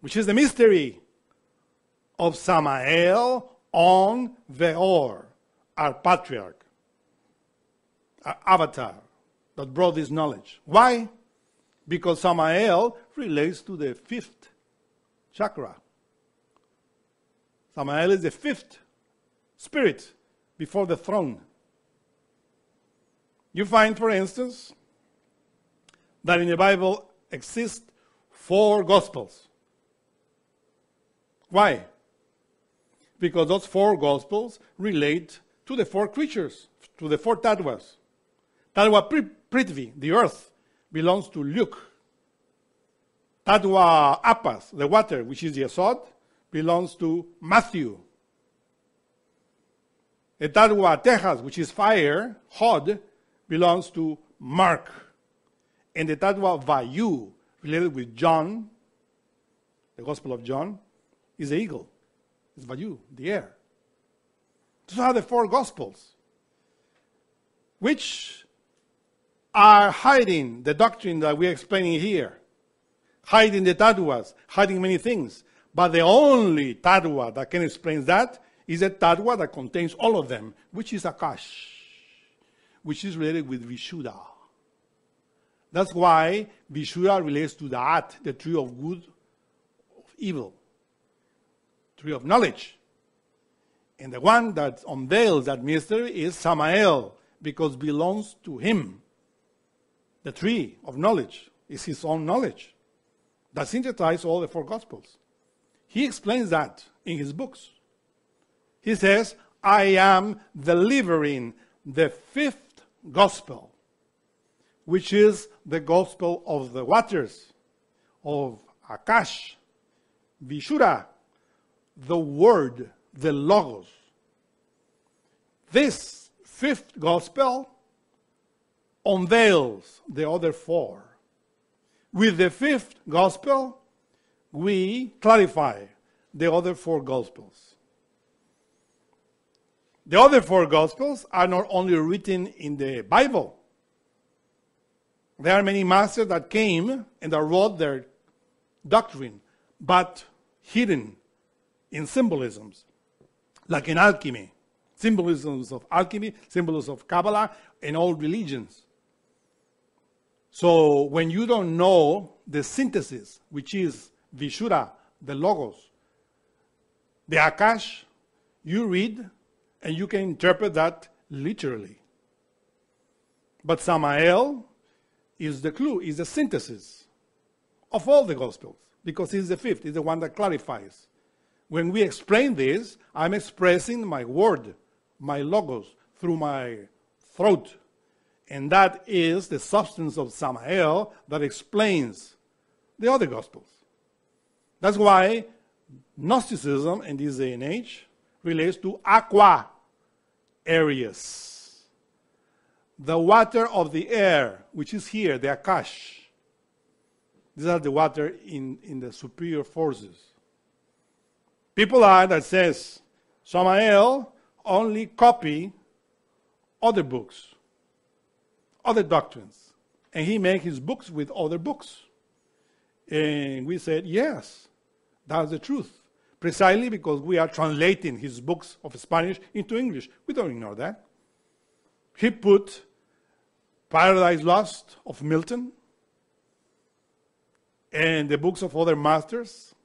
which is the mystery of Samael Aun Weor, our patriarch, our avatar that brought this knowledge. Why? Because Samael relates to the fifth chakra. Samael is the fifth spirit before the throne. You find, for instance, that in the Bible exist four Gospels. Why? Because those four Gospels relate to the four creatures, to the four tatwas. Tatwa Prithvi, the earth, belongs to Luke. Tatwa Apas, the water, which is the Yesod, belongs to Matthew. The Tatwa Tejas, which is fire, Hod, belongs to Mark. And the Tatwa Vayu, related with John, the Gospel of John, is the eagle. It's Vayu, the air. Those are the four Gospels, which are hiding the doctrine that we're explaining here, hiding the tatwas, hiding many things. But the only tatwa that can explain that is a tatwa that contains all of them, which is Akash, which is related with Vishuddha. That's why Vishuddha relates to the At, the tree of good, of evil, tree of knowledge. And the one that unveils that mystery is Samael, because it belongs to him. The tree of knowledge is his own knowledge that synthesizes all the four Gospels. He explains that in his books. He says, I am delivering the fifth Gospel, which is the Gospel of the waters, of Akash, Vishuddha, the Word, the Logos. This fifth Gospel unveils the other four. With the fifth Gospel, we clarify the other four Gospels. The other four Gospels are not only written in the Bible. There are many masters that came and that wrote their doctrine, but hidden in symbolisms, like in alchemy. Symbolisms of alchemy, symbolisms of Kabbalah, and all religions. So when you don't know the synthesis, which is Vishuddha, the Logos, the Akash, you read and you can interpret that literally. But Samael is the clue, is the synthesis of all the Gospels, because he's the fifth, he's the one that clarifies. When we explain this, I'm expressing my word, my logos, through my throat. And that is the substance of Samael that explains the other Gospels. That's why Gnosticism in this day and age relates to aqua areas, the water of the air, which is here, the Akash. These are the water in, in the superior forces. People are that says, Samael only copy other books, other doctrines, and he make his books with other books. And we said, yes, that's the truth. Precisely because we are translating his books of Spanish into English. We don't ignore that. He put Paradise Lost of Milton and the books of other masters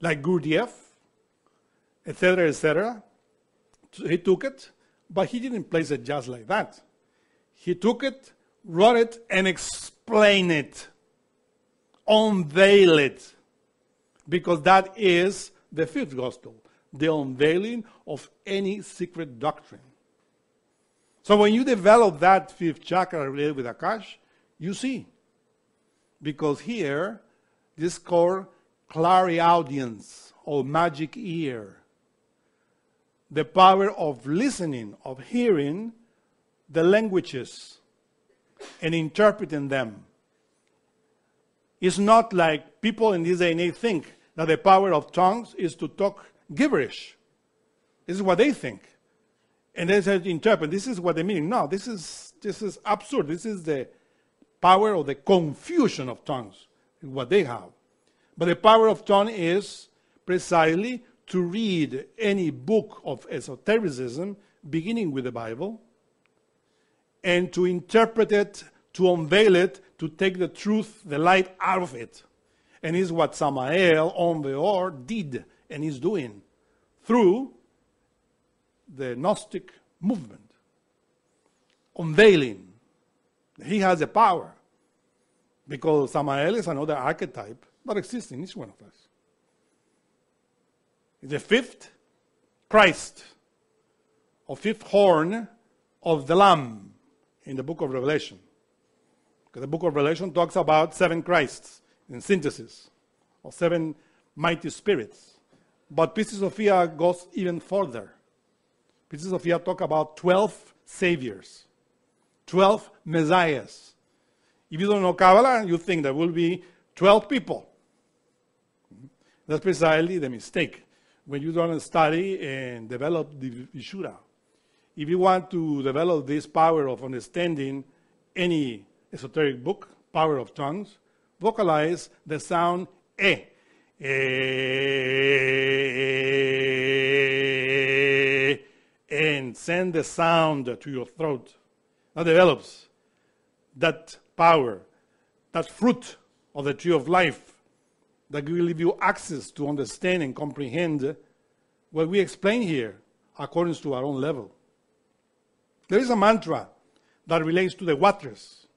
like Gurdjieff, et cetera, et cetera. He took it, but he didn't place it just like that. He took it, wrote it, and explained it, unveil it, because that is the fifth gospel, the unveiling of any secret doctrine. So when you develop that fifth chakra related with Akash, you see. Because here, this called clairaudience or magic ear. The power of listening, of hearing the languages and interpreting them. It's not like people in this day and age think that the power of tongues is to talk gibberish. This is what they think. And they said to interpret, this is what they mean. No, this is, this is absurd. This is the power or the confusion of tongues, what they have. But the power of tongue is precisely to read any book of esotericism, beginning with the Bible, and to interpret it, to unveil it, to take the truth, the light out of it. And is what Samael Aun Weor did and is doing through the Gnostic movement. Unveiling. He has the power. Because Samael is another archetype that exists in each one of us. The fifth Christ, or fifth horn of the Lamb in the book of Revelation. Because the book of Revelation talks about seven Christs in synthesis, or seven mighty spirits. But Pisces Sophia goes even further. Pisces Sophia talks about twelve saviors, twelve messiahs. If you don't know Kabbalah, you think there will be twelve people. That's precisely the mistake when you don't study and develop the Vishuddha. If you want to develop this power of understanding any esoteric book, power of tongues, vocalize the sound E. E, and send the sound to your throat. That develops that power, that fruit of the tree of life that will give you access to understand and comprehend what we explain here according to our own level. There is a mantra that relates to the waters.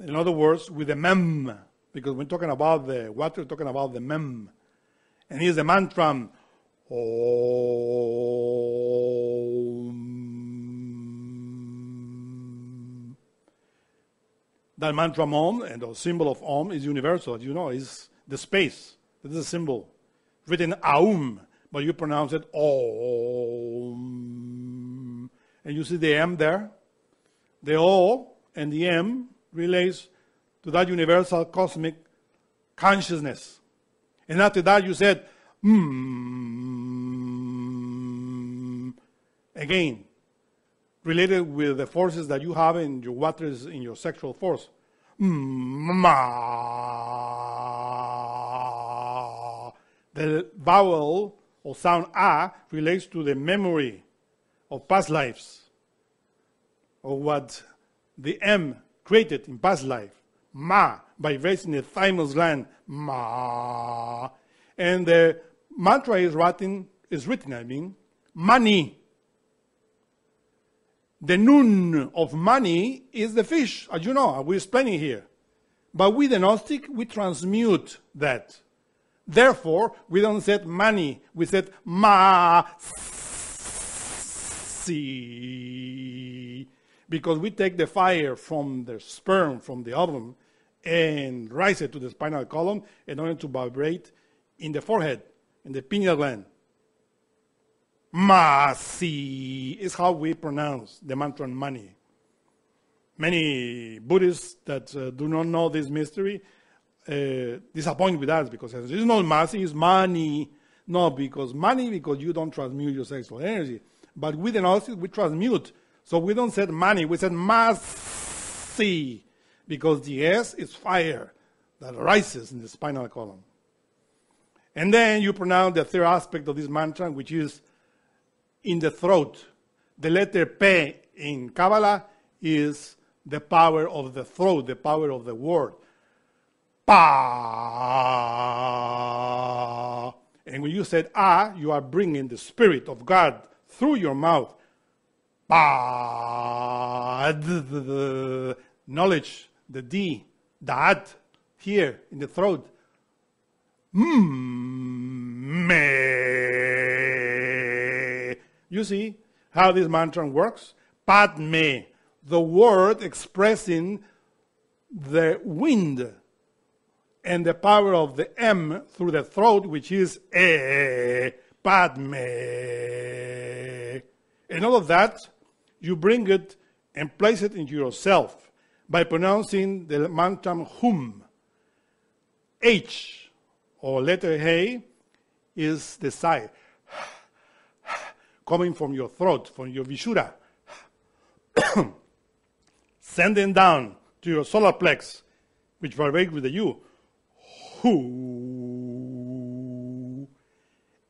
In other words, with the mem, because we're talking about the water, we're talking about the mem. And here's the mantra. Om. That mantra Om, and the symbol of Om, is universal. You know, is the space. This is a symbol. Written Aum, but you pronounce it Om. And you see the M there. The O and the M relates to that universal cosmic consciousness. And after that you said, mm, again, related with the forces that you have in your waters, in your sexual force. Mm, the vowel or sound A relates to the memory of past lives, or what the M created in past life, ma, by raising the thymus gland, ma. And the mantra is written, is written, I mean, mani. The nun of mani is the fish, as you know, we're explaining here. But with the Gnostic, we transmute that. Therefore, we don't say mani, we said ma, si. Because we take the fire from the sperm, from the ovum, and rise it to the spinal column in order to vibrate in the forehead, in the pineal gland. Ma-si is how we pronounce the mantra mani. Many Buddhists that uh, do not know this mystery uh, disappoint with us because it's not ma-si, it's mani. No, because mani, because you don't transmute your sexual energy. But with an oxygen, we transmute So we don't say money, we said Masi, because the S is fire that rises in the spinal column. And then you pronounce the third aspect of this mantra, which is in the throat. The letter P in Kabbalah is the power of the throat, the power of the word. Pa. And when you said ah, you are bringing the Spirit of God through your mouth. Pa. Knowledge, the D, Da'at, here in the throat. Me. You see how this mantra works? Padme, the word expressing the wind and the power of the M through the throat, which is E, Padme. And all of that, you bring it and place it into yourself by pronouncing the mantra Hum. H, or letter H, is the sigh coming from your throat, from your Vishuddha, sending down to your solar plex, which vibrates with the U.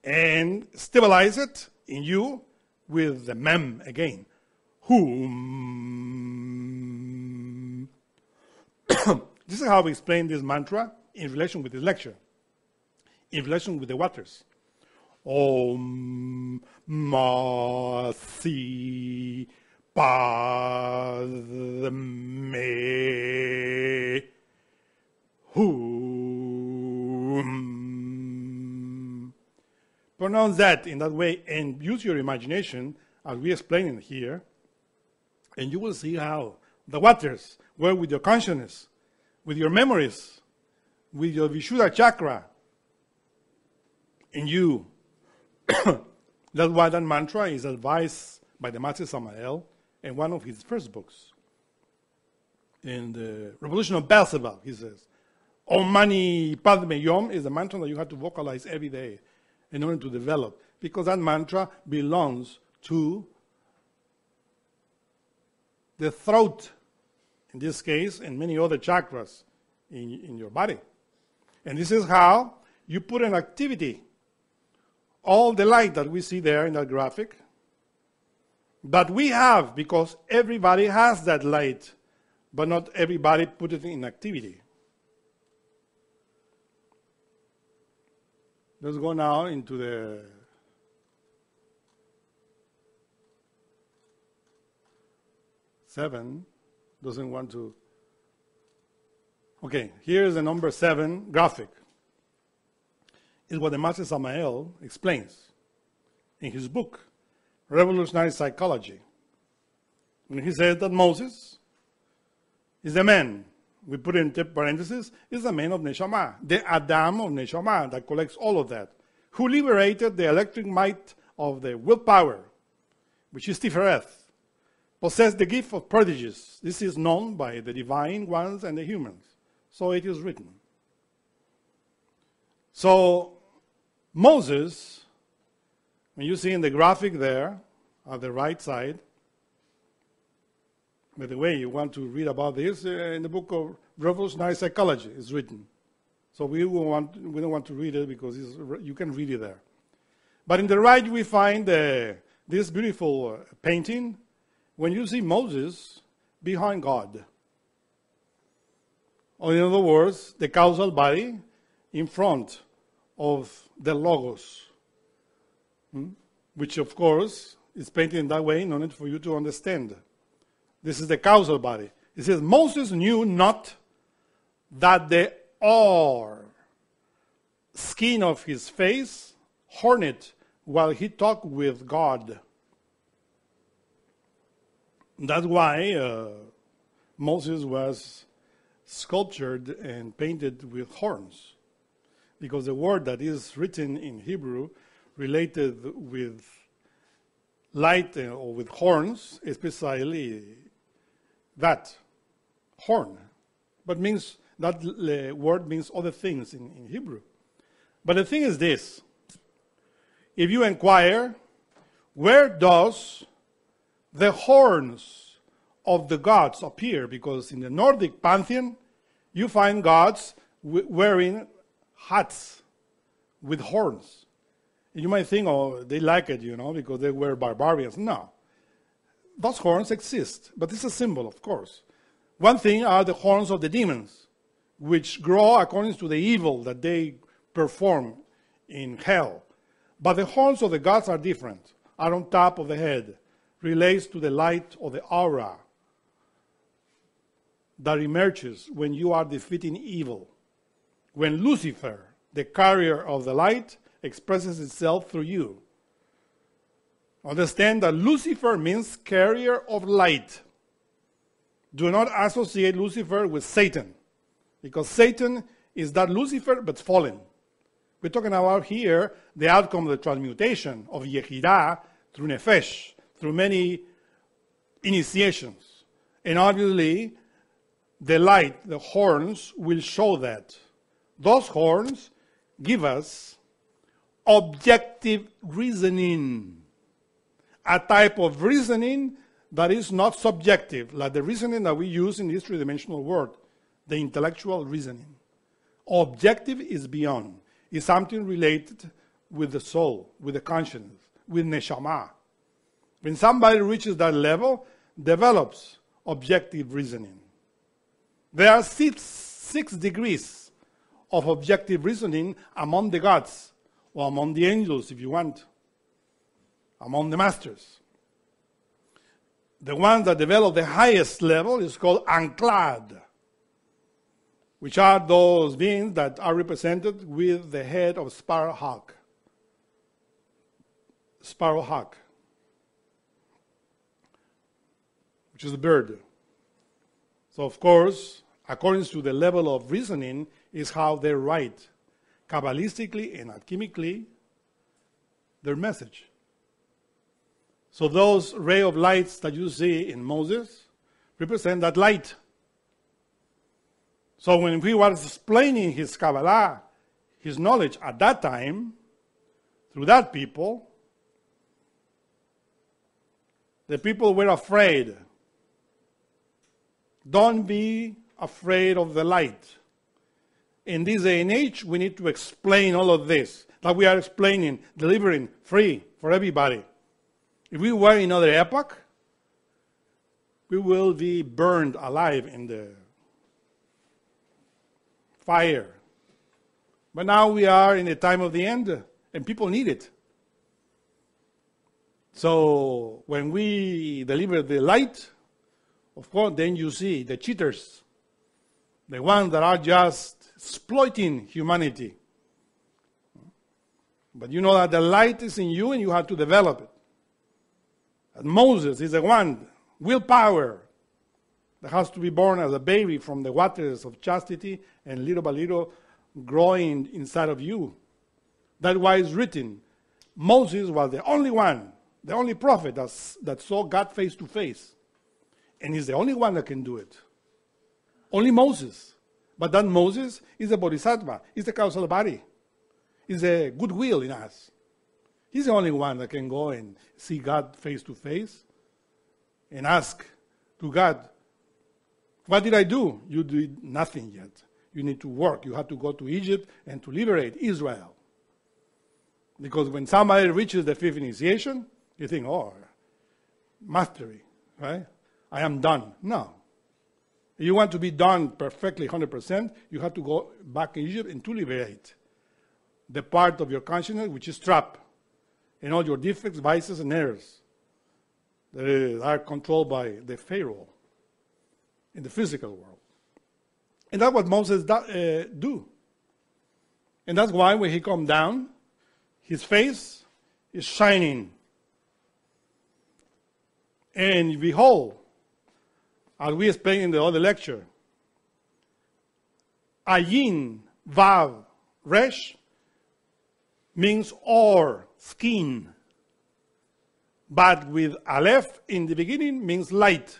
And stabilize it in you with the mem again. Hum. This is how we explain this mantra in relation with this lecture, in relation with the waters. Om Ma Si Pa Me Hum. Pronounce that in that way and use your imagination as we explain it here, and you will see how the waters work with your consciousness, with your memories, with your Vishuddha chakra, in you. That's why that mantra is advised by the Master Samael in one of his first books. In the Revolution of Beelzebub, he says, Om Mani Padme Hum is the mantra that you have to vocalize every day in order to develop, because that mantra belongs to the throat, in this case, and many other chakras in, in your body. And this is how you put an activity. All the light that we see there in that graphic, that we have, because everybody has that light, but not everybody put it in activity. Let's go now into the seven. Doesn't want to. Okay, here's the number seven graphic. Is what the Master Samael explains in his book, Revolutionary Psychology. And he says that Moses is the man, we put in parentheses, is the man of Neshama, the Adam of Neshama that collects all of that, who liberated the electric might of the willpower, which is Tifereth, possessed the gift of prodigies. This is known by the divine ones and the humans. So it is written. So Moses, when you see in the graphic there, on the right side, by the way, you want to read about this, uh, in the book of Revolutionary Psychology, it's written. So we, will want, we don't want to read it because it's, you can read it there. But in the right, we find uh, this beautiful uh, painting, when you see Moses behind God. Or in other words, the causal body in front of the Logos, hmm? which of course is painted in that way in order for you to understand. This is the causal body. It says, Moses knew not that the or skin of his face horned while he talked with God. That's why uh, Moses was sculptured and painted with horns, because the word that is written in Hebrew related with light or with horns, especially that, horn. But means that word means other things in, in Hebrew. But the thing is this, if you inquire, where does the horns of the gods appear, because in the Nordic pantheon, you find gods wearing hats with horns. You might think, oh, they like it, you know, because they were barbarians. No. Those horns exist, but it's a symbol, of course. One thing are the horns of the demons, which grow according to the evil that they perform in hell. But the horns of the gods are different, are on top of the head, relates to the light or the aura that emerges when you are defeating evil. When Lucifer, the carrier of the light, expresses itself through you. Understand that Lucifer means carrier of light. Do not associate Lucifer with Satan, because Satan is that Lucifer but fallen. We're talking about here the outcome of the transmutation of Yehida through Nefesh, through many initiations. And obviously, the light, the horns, will show that. Those horns give us objective reasoning, a type of reasoning that is not subjective, like the reasoning that we use in the three-dimensional world, the intellectual reasoning. Objective is beyond. It's something related with the soul, with the consciousness, with Neshama. When somebody reaches that level, develops objective reasoning. There are six, six degrees of objective reasoning among the gods, or among the angels, if you want, among the masters. The ones that develop the highest level is called Unclad, which are those beings that are represented with the head of Sparrowhawk. Sparrowhawk, which is a bird. So, of course, according to the level of reasoning is how they write, Kabbalistically and alchemically, their message. So those ray of lights that you see in Moses represent that light. So when he was explaining his Kabbalah, his knowledge at that time, through that people, the people were afraid. Don't be afraid of the light. In this day and age, we need to explain all of this, that we are explaining, delivering, free for everybody. If we were in another epoch, we will be burned alive in the fire. But now we are in the time of the end, and people need it. So when we deliver the light, of course, then you see the cheaters, the ones that are just exploiting humanity. But you know that the light is in you, and you have to develop it. And Moses is the one, willpower, that has to be born as a baby from the waters of chastity and little by little growing inside of you. That's why it's written, Moses was the only one, the only prophet that's, that saw God face to face. And he's the only one that can do it. Only Moses. But that Moses is a bodhisattva, is the causal body, is a goodwill in us. He's the only one that can go and see God face to face and ask to God, what did I do? You did nothing yet. You need to work. You have to go to Egypt and to liberate Israel. Because when somebody reaches the fifth initiation, you think, oh, mastery, right? I am done. No. If you want to be done perfectly, one hundred percent, you have to go back to Egypt and to liberate the part of your consciousness which is trapped, and all your defects, vices, and errors that are controlled by the Pharaoh in the physical world. And that's what Moses do, uh, do. And that's why when he comes down, his face is shining. And behold, as we explained in the other lecture, Ayin, Vav, Resh means or, skin, but with Aleph in the beginning means light.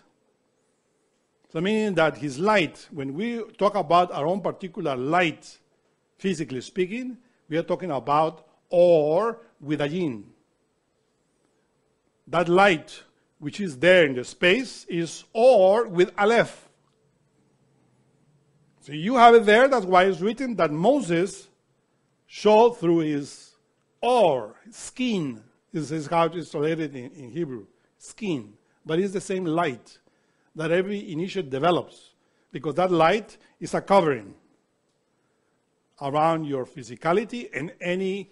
So meaning that his light, when we talk about our own particular light, physically speaking, we are talking about or with a yin. That light which is there in the space, is or with Aleph. So you have it there. That's why it's written that Moses showed through his or, skin. This is how it's translated in, in Hebrew, skin. But it's the same light that every initiate develops, because that light is a covering around your physicality, and any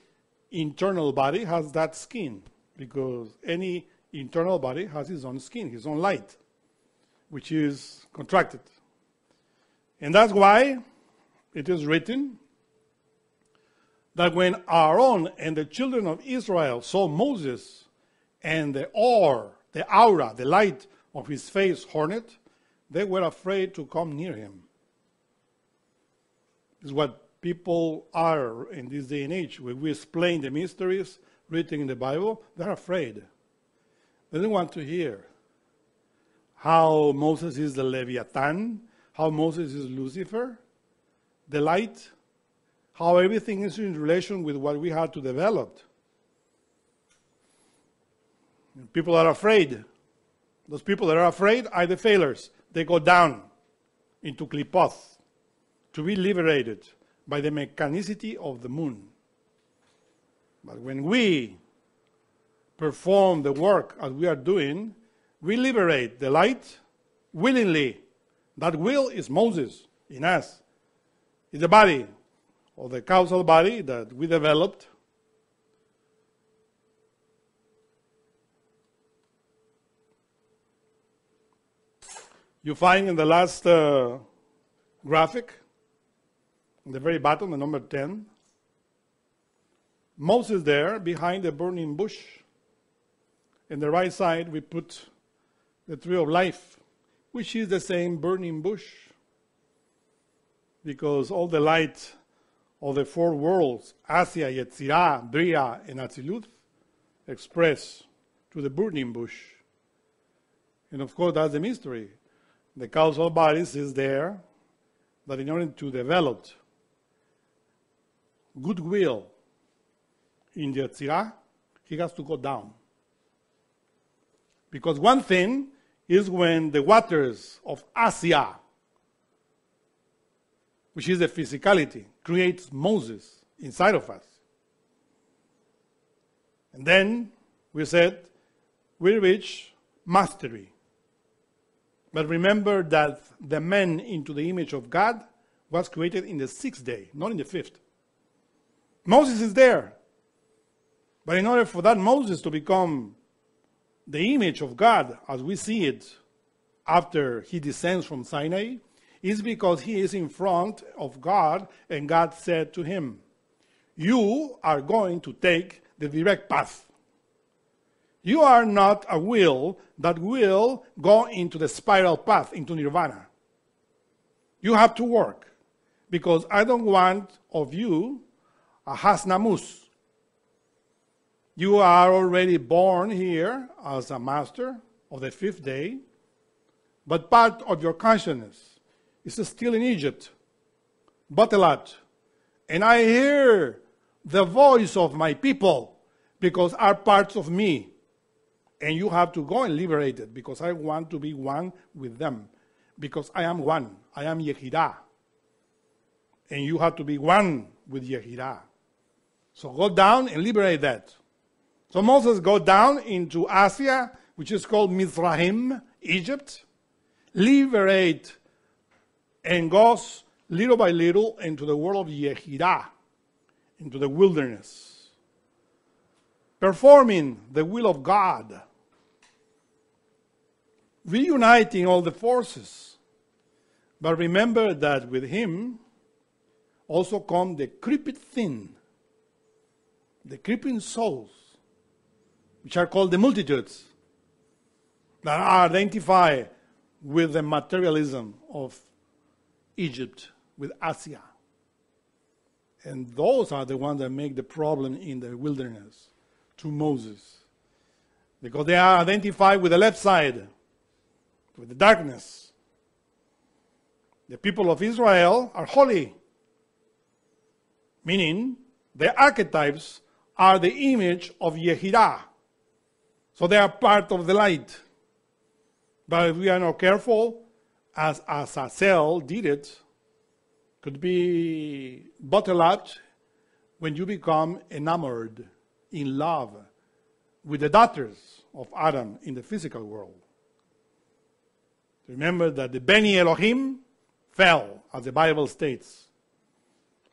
internal body has that skin, because any internal body has his own skin, his own light, which is contracted. And that's why it is written that when Aaron and the children of Israel saw Moses and the or, the aura, the light of his face hornet, they were afraid to come near him. This is what people are in this day and age. When we explain the mysteries written in the Bible, they're afraid. They don't want to hear how Moses is the Leviathan, how Moses is Lucifer, the light, how everything is in relation with what we had to develop. And people are afraid. Those people that are afraid are the failures. They go down into Klipoth to be liberated by the mechanicity of the moon. But when we perform the work as we are doing, we liberate the light willingly. That will is Moses in us. It's the body, or the causal body that we developed. You find in the last uh, graphic, in the very bottom, the number ten, Moses there behind the burning bush. In the right side, we put the tree of life, which is the same burning bush, because all the light of the four worlds, Asia, Yetzirah, Briah, and Atziluth, express to the burning bush. And of course, that's the mystery. The causal bodies is there, that in order to develop goodwill in Yetzirah, he has to go down. Because one thing is when the waters of Asiya, which is the physicality, creates Moses inside of us. And then we said, we reach mastery. But remember that the man into the image of God was created in the sixth day, not in the fifth. Moses is there. But in order for that Moses to become the image of God, as we see it after he descends from Sinai, is because he is in front of God, and God said to him, you are going to take the direct path. You are not a will that will go into the spiral path, into nirvana. You have to work, because I don't want of you a hasnamus. You are already born here as a master of the fifth day, but part of your consciousness is still in Egypt, but a lot. And I hear the voice of my people, because are parts of me. And you have to go and liberate it, because I want to be one with them. Because I am one. I am Yehida. And you have to be one with Yehida. So go down and liberate that. So Moses goes down into Asia, which is called Mizraim, Egypt, liberate, and goes little by little into the world of Yehidah, into the wilderness, performing the will of God, reuniting all the forces. But remember that with him also come the creeping thin, the creeping souls, which are called the multitudes, that are identified with the materialism of Egypt, with Asia. And those are the ones that make the problem in the wilderness to Moses, because they are identified with the left side, with the darkness. The people of Israel are holy, meaning the archetypes are the image of Yehidah. So they are part of the light. But if we are not careful, as Azazel did it, could be bottled up when you become enamored, in love, with the daughters of Adam in the physical world. Remember that the Beni Elohim fell, as the Bible states.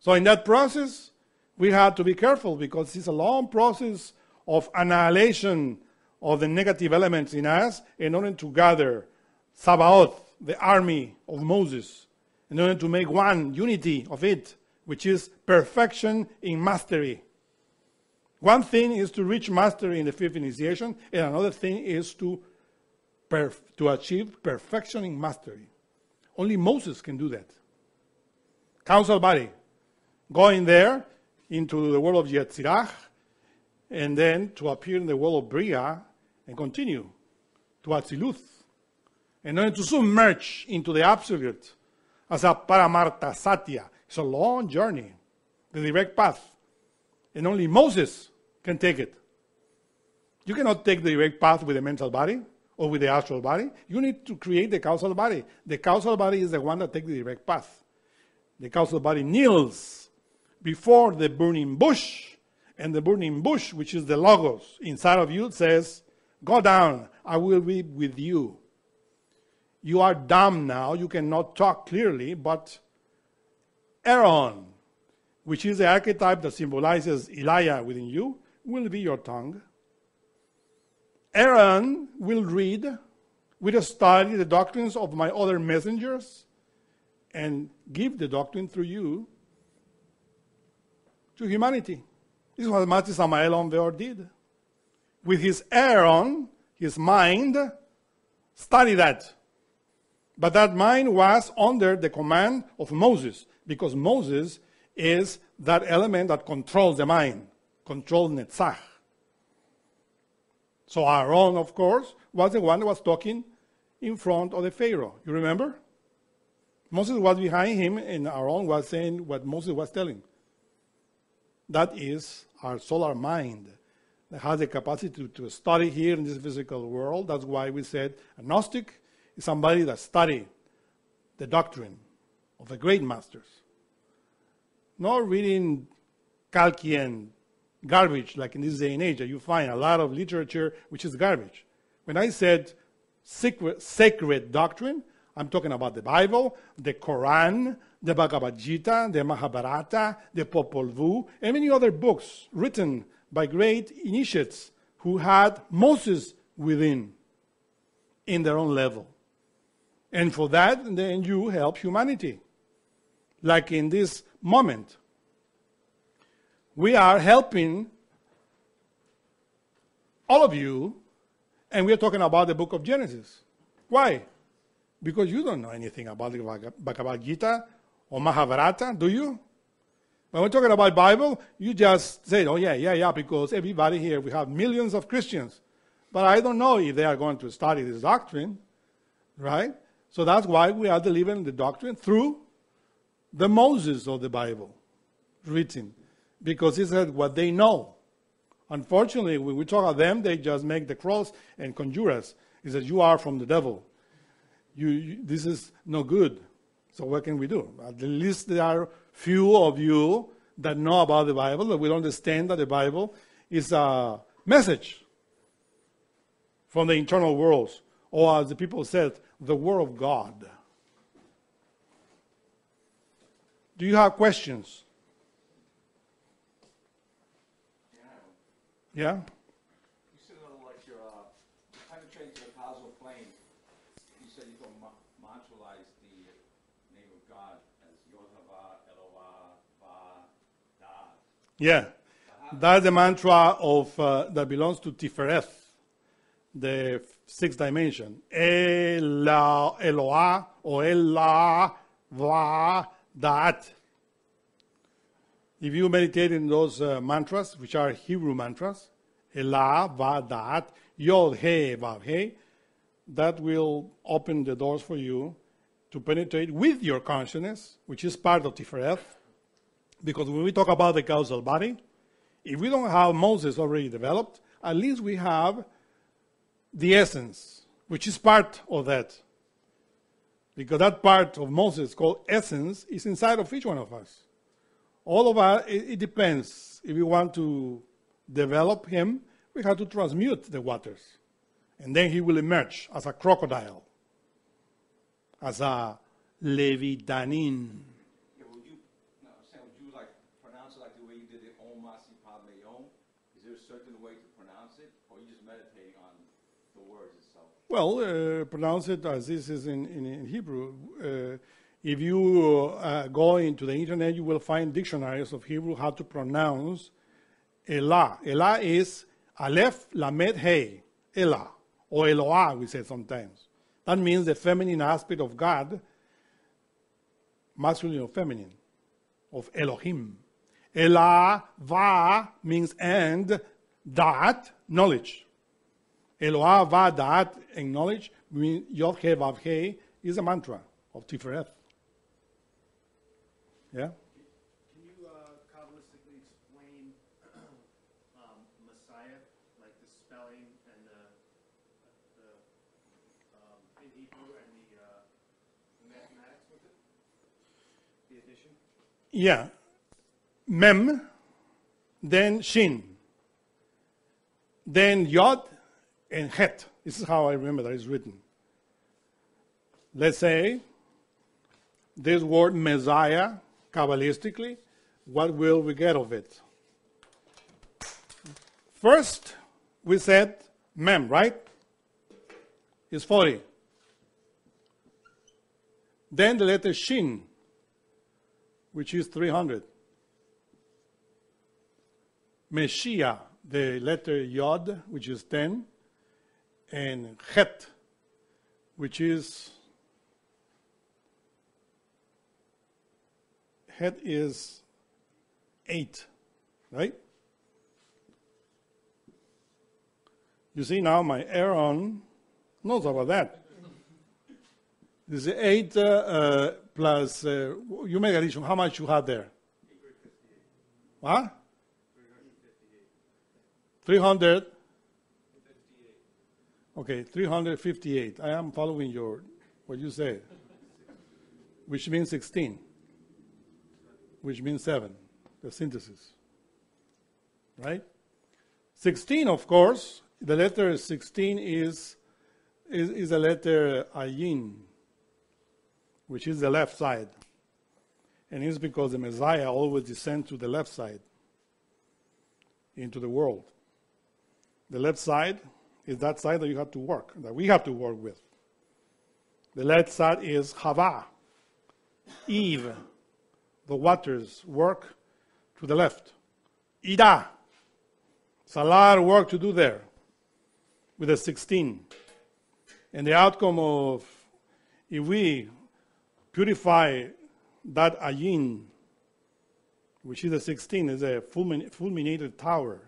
So in that process, we had to be careful, because it's a long process of annihilation of the negative elements in us in order to gather Sabaoth, the army of Moses, in order to make one unity of it, which is perfection in mastery. One thing is to reach mastery in the fifth initiation, and another thing is to perf to achieve perfection in mastery. Only Moses can do that. Council body, going there into the world of Yetzirah, and then to appear in the world of Briah, and continue to Atziluth, and then to submerge into the Absolute as a Paramartha Satya. It's a long journey, the direct path, and only Moses can take it. You cannot take the direct path with the mental body or with the astral body. You need to create the causal body. The causal body is the one that takes the direct path. The causal body kneels before the burning bush, and the burning bush, which is the Logos inside of you, says, "Go down, I will be with you. You are dumb now, you cannot talk clearly, but Aaron, which is the archetype that symbolizes Elijah within you, will be your tongue. Aaron will read, will study the doctrines of my other messengers, and give the doctrine through you to humanity." This is what Master Samael Aun Weor did. With his Aaron, his mind, study that. But that mind was under the command of Moses, because Moses is that element that controls the mind, controls Netzach. So Aaron, of course, was the one that was talking in front of the Pharaoh. You remember? Moses was behind him, and Aaron was saying what Moses was telling. That is our solar mind that has the capacity to, to study here in this physical world. That's why we said a Gnostic is somebody that studies the doctrine of the great masters. Not reading Kalkian garbage like in this day and age. You find a lot of literature which is garbage. When I said secret, sacred doctrine, I'm talking about the Bible, the Quran, the Bhagavad Gita, the Mahabharata, the Popol Vuh, and many other books written by great initiates who had Moses within, in their own level. And for that, then you help humanity. Like in this moment, we are helping all of you, and we are talking about the book of Genesis. Why? Because you don't know anything about the Bhagavad Gita or Mahabharata, do you? When we're talking about Bible, you just say, oh yeah, yeah, yeah, because everybody here, we have millions of Christians. But I don't know if they are going to study this doctrine, right? So that's why we are delivering the doctrine through the Moses of the Bible written, because it's what they know. Unfortunately, when we talk about them, they just make the cross and conjure us. It says, you are from the devil. You, you, this is no good. So what can we do? At least there are few of you that know about the Bible, that will understand that the Bible is a message from the internal worlds, or as the people said, the Word of God. Do you have questions? Yeah? Yeah? You said a little like you're uh, penetrating to the causal plane. You said you don't mo modularize the name of God as Yohava, Eloah, Va, Da. Yeah. That's the mantra of, uh, that belongs to Tifereth, the sixth dimension. Ela, Eloah, or Elah, Va, Da'at. If you meditate in those uh, mantras, which are Hebrew mantras, Elah, Va, Da'at, Yod, He, Vav, He, that will open the doors for you to penetrate with your consciousness, which is part of Tifereth. Because when we talk about the causal body, if we don't have Moses already developed, at least we have the essence, which is part of that. Because that part of Moses called essence is inside of each one of us. All of us, it, it depends. If we want to develop him, we have to transmute the waters. And then he will emerge as a crocodile, as a levitanin. Yeah, well, you, no, I'm saying, would you like pronounce it like the way you did the Om Masi Padme Om? Is there a certain way to pronounce it, or are you just meditating on the words itself? Well, uh, pronounce it as this is in, in, in Hebrew. Uh, if you uh, go into the internet, you will find dictionaries of Hebrew how to pronounce Elah. Elah is Aleph Lamed Hey, Elah, or Eloah, we say sometimes. That means the feminine aspect of God, masculine or feminine, of Elohim. Elah, va, means and, da'at, knowledge. Eloah, va, da'at, and knowledge, means Yod He Vav He is a mantra of Tiferet. Yeah? Can you uh, Kabbalistically explain um, Messiah, like the spelling and the... Yeah, Mem, then Shin, then Yod, and Het. This is how I remember that it's written. Let's say this word Messiah, Kabbalistically, what will we get of it? First, we said Mem, right? It's forty. Then the letter Shin, which is three hundred. Messiah, the letter Yod, which is ten, and Het, which is, Het is eight, right? You see now my Aaron knows about that. This is eight uh, uh, plus, uh, you make addition, how much you have there? three fifty-eight. What? three fifty-eight. three hundred. Okay, three hundred fifty-eight. I am following your, what you said. Which means sixteen. Which means seven. The synthesis. Right? sixteen, of course, the letter sixteen is, is, is the letter Ayin, which is the left side. And it's because the Messiah always descends to the left side into the world. The left side is that side that you have to work, that we have to work with. The left side is Hava, Eve, the waters, work to the left. Ida, it's a lot of work to do there with the sixteen. And the outcome of, if we purify that Ayin, which is the sixteen, is a fulmin fulminated tower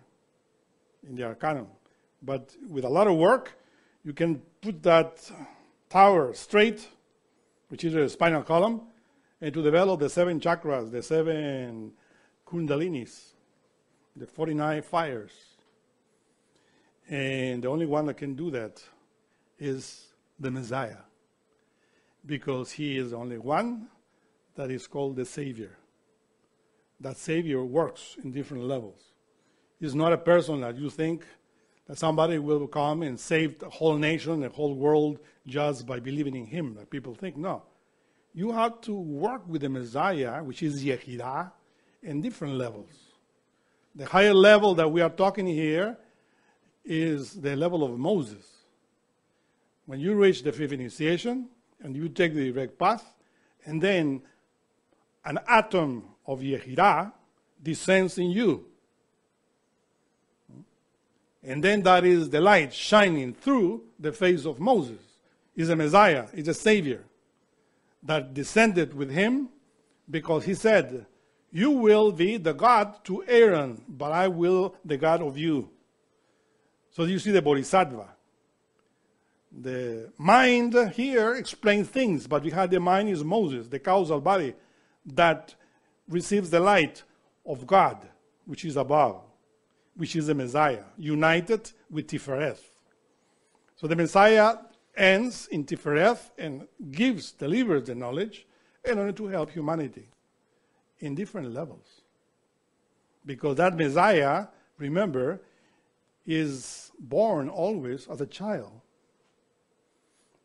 in the Arcanum. But with a lot of work, you can put that tower straight, which is the spinal column, and to develop the seven chakras, the seven kundalinis, the forty-nine fires. And the only one that can do that is the Messiah, because he is the only one that is called the Savior. That Savior works in different levels. He's not a person that you think that somebody will come and save the whole nation, the whole world, just by believing in him, that people think. No. You have to work with the Messiah, which is Yehida, in different levels. The higher level that we are talking here is the level of Moses. When you reach the fifth initiation, and you take the direct path, and then an atom of Yehida descends in you. And then that is the light shining through the face of Moses. He's a Messiah, he's a Savior that descended with him, because he said, you will be the God to Aaron, but I will the God of you. So you see the Bodhisattva. The mind here explains things, but we had the mind is Moses, the causal body that receives the light of God, which is above, which is the Messiah, united with Tifereth. So the Messiah ends in Tifereth and gives, delivers the knowledge in order to help humanity in different levels. Because that Messiah, remember, is born always as a child.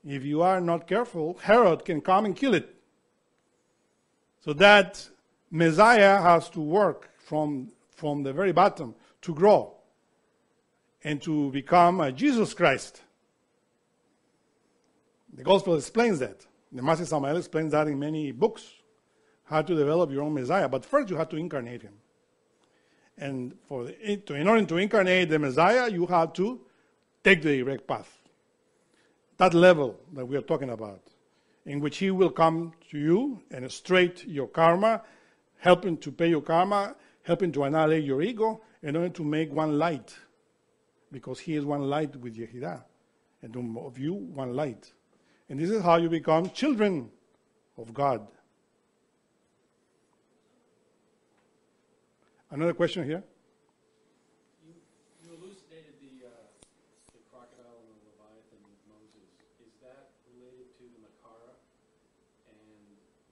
If you are not careful, Herod can come and kill it. So that Messiah has to work from, from the very bottom to grow and to become a Jesus Christ. The Gospel explains that. The Master Samael explains that in many books, how to develop your own Messiah. But first you have to incarnate him. And for the, to, in order to incarnate the Messiah, you have to take the direct path. That level that we are talking about, in which he will come to you and straight your karma, helping to pay your karma, helping to annihilate your ego, in order to make one light. Because he is one light with Yehida, and of you, one light. And this is how you become children of God. Another question here? You, you elucidated the, uh, the crocodile and the leviathan with Moses. Is that related to the Makara? And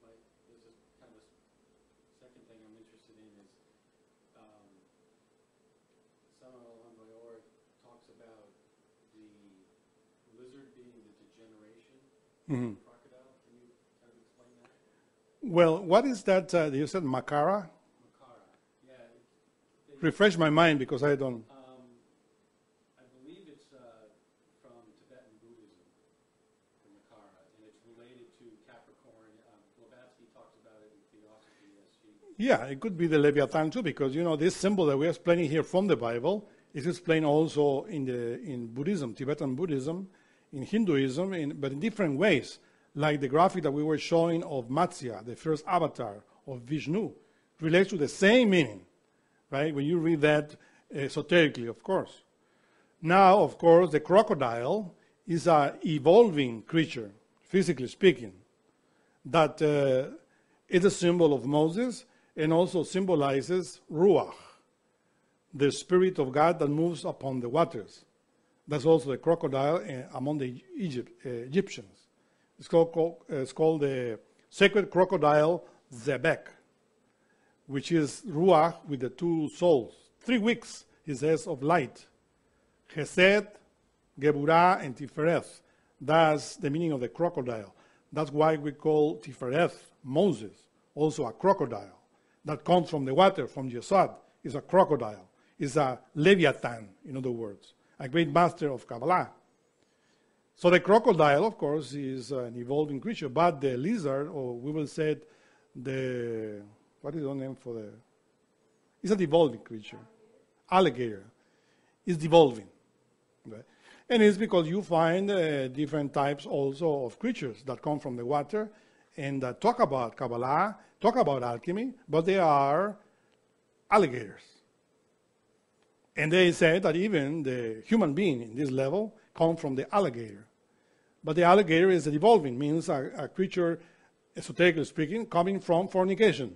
like, this is kind of a second thing I'm interested in is um, Samael Aun Weor talks about the lizard being the degeneration. Mm-hmm. Crocodile, can you kind of explain that? Well, what is that? Uh, you said Makara? Makara, yeah. It, refresh my mind because I don't. Um, I believe it's uh, from Tibetan Buddhism, the Makara, and it's related to Capricorn. Um, Blavatsky talks about it in Theosophy. As yeah, it could be the Leviathan too, because you know this symbol that we are explaining here from the Bible is explained also in the in Buddhism, Tibetan Buddhism. In Hinduism, in, but in different ways, like the graphic that we were showing of Matsya, the first avatar of Vishnu, relates to the same meaning, right? When you read that esoterically, of course. Now, of course, the crocodile is an evolving creature, physically speaking, that uh, is a symbol of Moses and also symbolizes Ruach, the spirit of God that moves upon the waters. That's also the crocodile uh, among the Egypt, uh, Egyptians. It's called, uh, it's called the sacred crocodile Zebek, which is Ruach with the two souls. Three weeks, he says, of light. Chesed, Geburah, and Tifereth. That's the meaning of the crocodile. That's why we call Tifereth Moses, also a crocodile. That comes from the water, from Yesod. It's a crocodile. It's a Leviathan, in other words. A great master of Kabbalah. So the crocodile, of course, is an evolving creature, but the lizard, or we will say the, what is the name for the, it's an evolving creature. Alligator is devolving. Right? And it's because you find uh, different types also of creatures that come from the water and that talk about Kabbalah, talk about alchemy, but they are alligators. And they said that even the human being in this level comes from the alligator. But the alligator is evolving, means a, a creature, esoterically speaking, coming from fornication.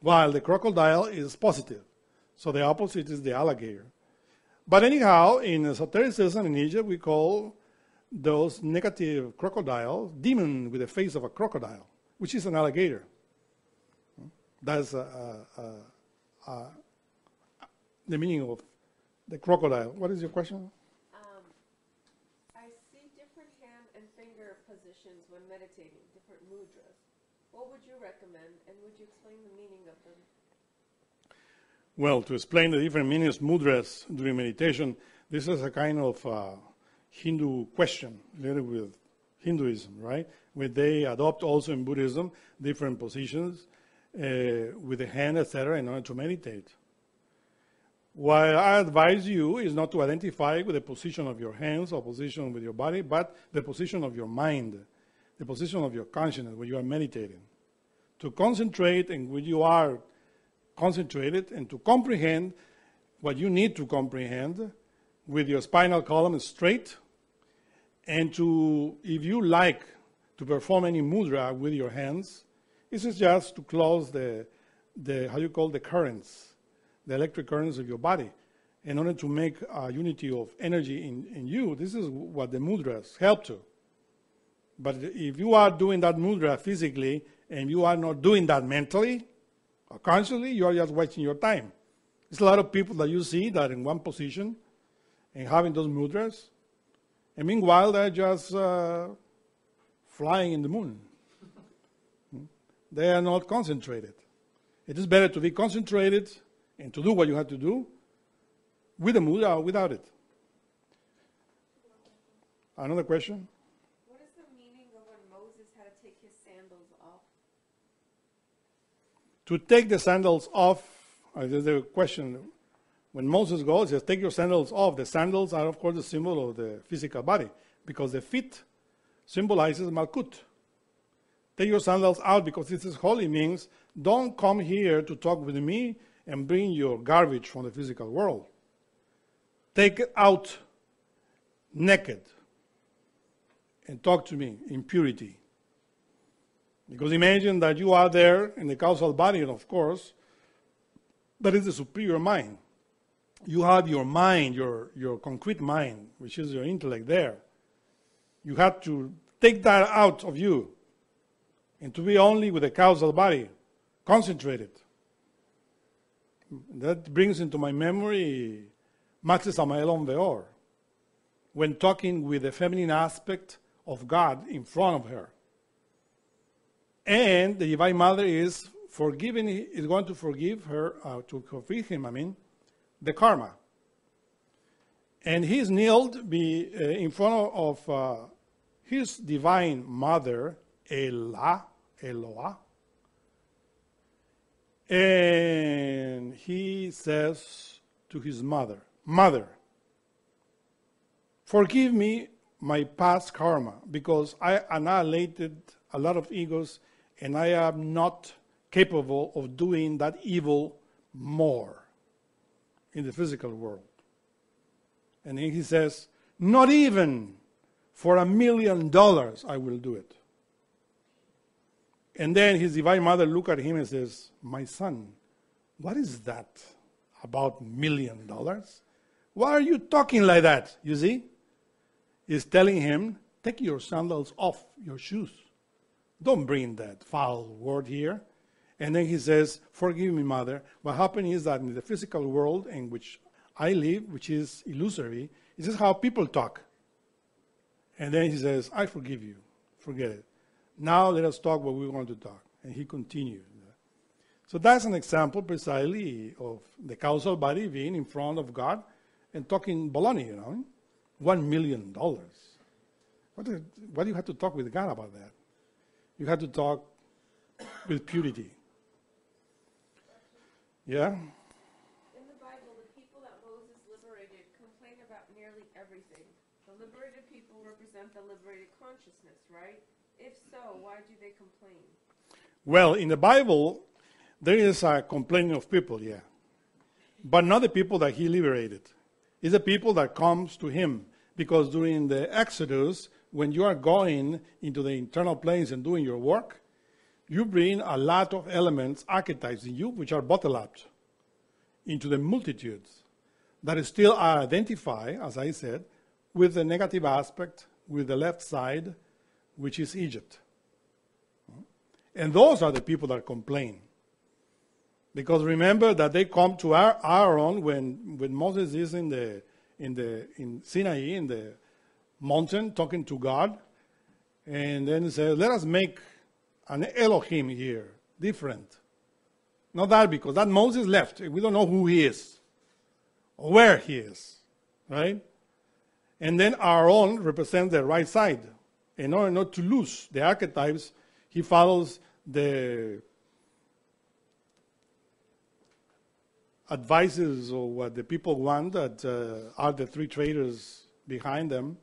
While the crocodile is positive. So the opposite is the alligator. But anyhow, in esotericism in Egypt, we call those negative crocodiles demon with the face of a crocodile, which is an alligator. That's a... a, a, a the meaning of the crocodile. What is your question? Um, I see different hand and finger positions when meditating, different mudras. What would you recommend, and would you explain the meaning of them? Well, to explain the different meanings of mudras during meditation, this is a kind of uh, Hindu question related with Hinduism, right? Where they adopt also in Buddhism different positions uh, with the hand, et cetera, in order to meditate. What I advise you is not to identify with the position of your hands or position with your body, but the position of your mind, the position of your consciousness when you are meditating. To concentrate and when you are concentrated and to comprehend what you need to comprehend with your spinal column straight and to, if you like, to perform any mudra with your hands, this is just to close the, the how you call the currents. The electric currents of your body in order to make a unity of energy in, in you, this is what the mudras help to. But if you are doing that mudra physically and you are not doing that mentally or consciously, you are just wasting your time. There's a lot of people that you see that are in one position and having those mudras, and meanwhile they're just uh, flying in the moon. They are not concentrated. It is better to be concentrated and to do what you have to do with a mudra or without it. Another question? What is the meaning of when Moses had to take his sandals off? To take the sandals off, uh, there's a question. When Moses goes, he says, take your sandals off. The sandals are, of course, the symbol of the physical body, because the feet symbolizes Malkut. Take your sandals out, because this is holy, means don't come here to talk with me and bring your garbage from the physical world. Take it out naked and talk to me in purity. Because imagine that you are there in the causal body, and of course, that is the superior mind. You have your mind, your, your concrete mind, which is your intellect there. You have to take that out of you and to be only with the causal body, concentrated. That brings into my memory Samael Aun Weor, when talking with the feminine aspect of God in front of her. And the Divine Mother is forgiving, is going to forgive her, uh, to forgive him, I mean, the karma. And he's kneeled be, uh, in front of uh, his Divine Mother, Elah, Eloah, and he says to his mother, Mother, forgive me my past karma, because I annihilated a lot of egos and I am not capable of doing that evil more in the physical world. And then he says, not even for a million dollars I will do it. And then his Divine Mother looks at him and says, my son, what is that about million dollars? Why are you talking like that? You see? He's telling him, take your sandals off, your shoes. Don't bring that foul word here. And then he says, forgive me, Mother. What happened is that in the physical world in which I live, which is illusory, this is how people talk. And then he says, I forgive you. Forget it. Now let us talk what we want to talk. And he continued. So that's an example precisely of the causal body being in front of God and talking baloney, you know, one million dollars. What do, what do you have to talk with God about that? You have to talk with purity. Yeah? In the Bible, the people that Moses liberated complain about nearly everything. The liberated people represent the liberated consciousness, right? If so, why do they complain? Well, in the Bible, there is a complaining of people, yeah. But not the people that he liberated. It's the people that comes to him. Because during the Exodus, when you are going into the internal planes and doing your work, you bring a lot of elements, archetypes in you, which are bottled up into the multitudes that still are identified, as I said, with the negative aspect, with the left side, which is Egypt. And those are the people that complain. Because remember that they come to Aaron when, when Moses is in the, in the in Sinai, in the mountain, talking to God. And then he says, let us make an Elohim here, different. Not that, because that Moses left. We don't know who he is or where he is, right? And then Aaron represents the right side. In order not to lose the archetypes, he follows the advices or what the people want that uh, are the three traders behind them,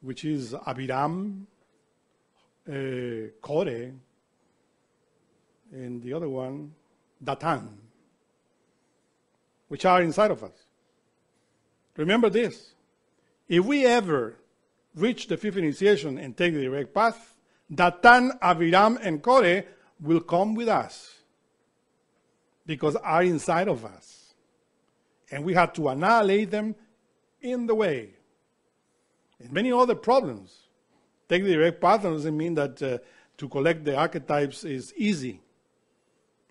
which is Abiram, uh, Kore, and the other one, Datan, which are inside of us. Remember this. If we ever reach the fifth initiation and take the direct path, Datan, Abiram, and Kore will come with us because are inside of us. and we had to annihilate them in the way. And many other problems. Take the direct path doesn't mean that uh, to collect the archetypes is easy.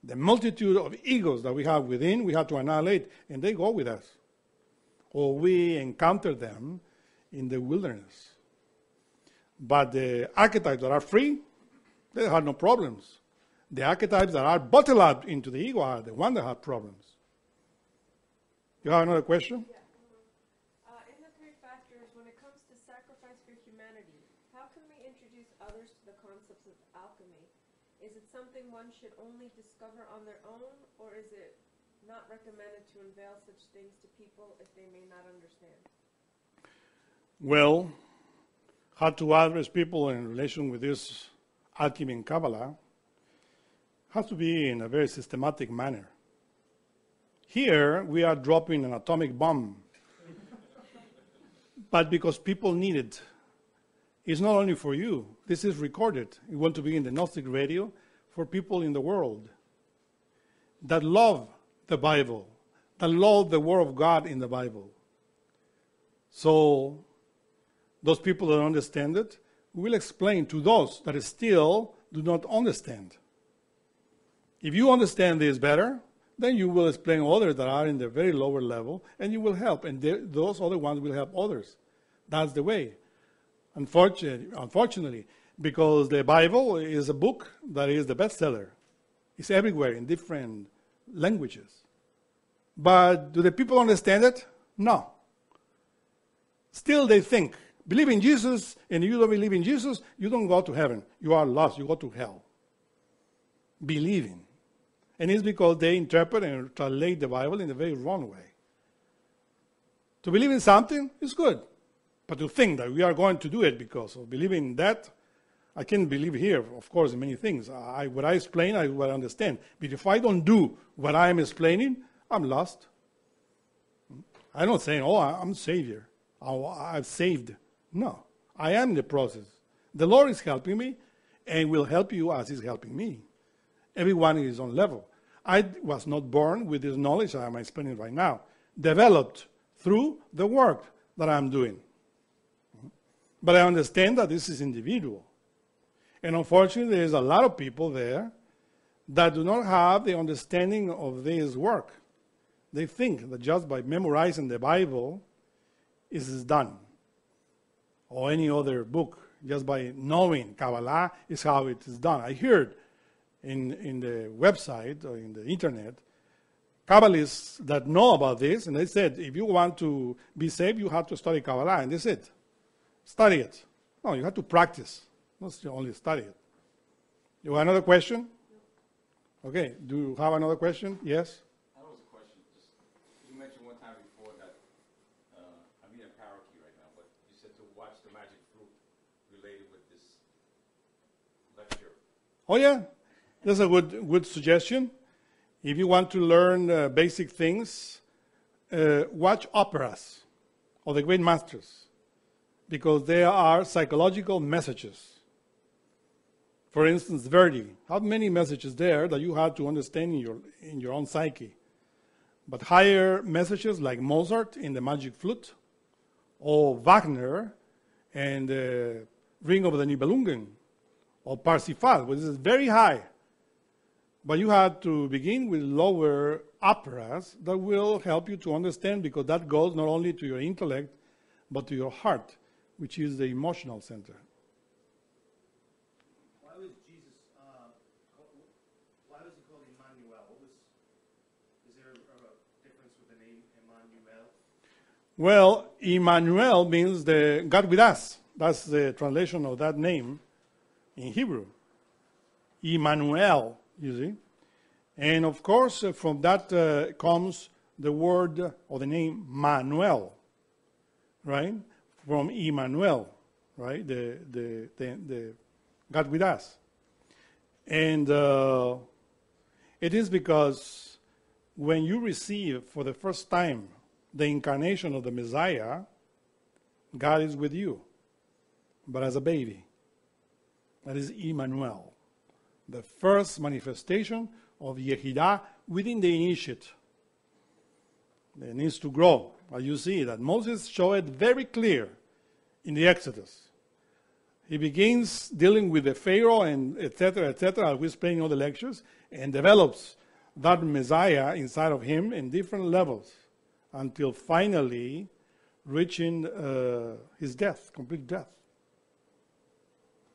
The multitude of egos that we have within, we have to annihilate, and they go with us. Or we encounter them in the wilderness. But the archetypes that are free, they have no problems. The archetypes that are bottled up into the ego are the ones that have problems. You have another question? Yeah. Uh, in the three factors, when it comes to sacrifice for humanity, how can we introduce others to the concepts of alchemy? Is it something one should only discover on their own, or is it not recommended to unveil such things to people if they may not understand? Well, how to address people in relation with this alchemy and Kabbalah has to be in a very systematic manner. Here, we are dropping an atomic bomb. But because people need it, it's not only for you. This is recorded. We want to be in the Gnostic radio for people in the world that love the Bible, that love the Word of God in the Bible. So, those people that understand it, we will explain to those that still do not understand. If you understand this better, then you will explain others that are in the very lower level, and you will help, and they, those other ones will help others. That's the way. Unfortunately, unfortunately, because the Bible is a book that is the bestseller. It's everywhere in different languages. But do the people understand it? No. Still they think, believe in Jesus, and if you don't believe in Jesus, you don't go to heaven. You are lost, you go to hell. Believing. And it's because they interpret and translate the Bible in a very wrong way. To believe in something is good, but to think that we are going to do it because of believing in that, I can believe here, of course, in many things. I, what I explain, I will understand. But if I don't do what I am explaining, I'm lost. I'm not saying, oh, I'm Savior. Oh, I've saved. No, I am in the process. The Lord is helping me and will help you as He's helping me. Everyone is on level. I was not born with this knowledge I am explaining right now, developed through the work that I am doing. But I understand that this is individual. And unfortunately, there's a lot of people there that do not have the understanding of this work. They think that just by memorizing the Bible, it is done. Or any other book, just by knowing Kabbalah is how it is done. I heard in, in the website or in the internet, Kabbalists that know about this, and they said, if you want to be saved, you have to study Kabbalah, and that's it. Study it. No, you have to practice. Not only study it. You have another question? Okay. Do you have another question? Yes? That was a question. Just, you mentioned one time before that uh, I'm in a parakeet right now, but you said to watch the magic fruit related with this lecture. Oh yeah, that's a good good suggestion. If you want to learn uh, basic things, uh, watch operas of the great masters, because there are psychological messages. For instance, Verdi. How many messages there that you have to understand in your, in your own psyche? But higher messages like Mozart in the Magic Flute, or Wagner and the uh, Ring of the Nibelungen, or Parsifal, which is very high. But you have to begin with lower operas that will help you to understand, because that goes not only to your intellect, but to your heart, which is the emotional center. Well, Emmanuel means the God with us. That's the translation of that name in Hebrew. Emmanuel, you see. And of course, uh, from that uh, comes the word uh, or the name Manuel, right? From Emmanuel, right? The, the, the, the God with us. And uh, it is because when you receive for the first time the incarnation of the Messiah, God is with you, but as a baby. That is Emmanuel, the first manifestation of Yehida within the initiate. It needs to grow. As you see, that Moses showed it very clear in the Exodus. He begins dealing with the Pharaoh and et cetera, et cetera, as we explain in all the lectures, and develops that Messiah inside of him in different levels until finally reaching uh, his death, complete death.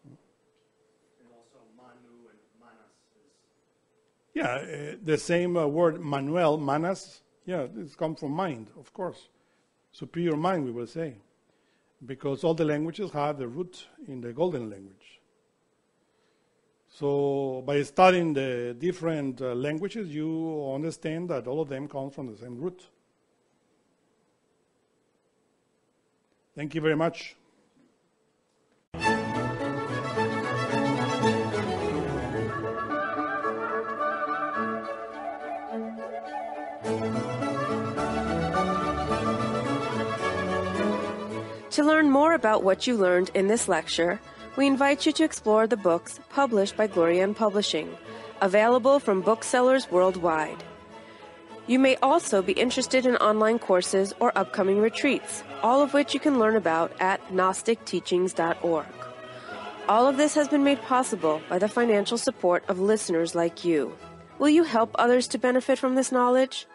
And also Manu and Manas. Yeah, uh, the same uh, word, Manuel, Manas, yeah, it's come from mind, of course. Superior mind, we will say. Because all the languages have the root in the golden language. So by studying the different uh, languages, you understand that all of them come from the same root. Thank you very much. To learn more about what you learned in this lecture, we invite you to explore the books published by Glorian Publishing, available from booksellers worldwide. You may also be interested in online courses or upcoming retreats, all of which you can learn about at gnostic teachings dot org. All of this has been made possible by the financial support of listeners like you. Will you help others to benefit from this knowledge?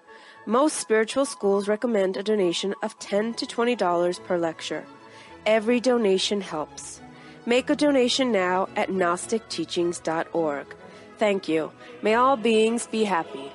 Most spiritual schools recommend a donation of ten to twenty dollars per lecture. Every donation helps. Make a donation now at gnostic teachings dot org. Thank you. May all beings be happy.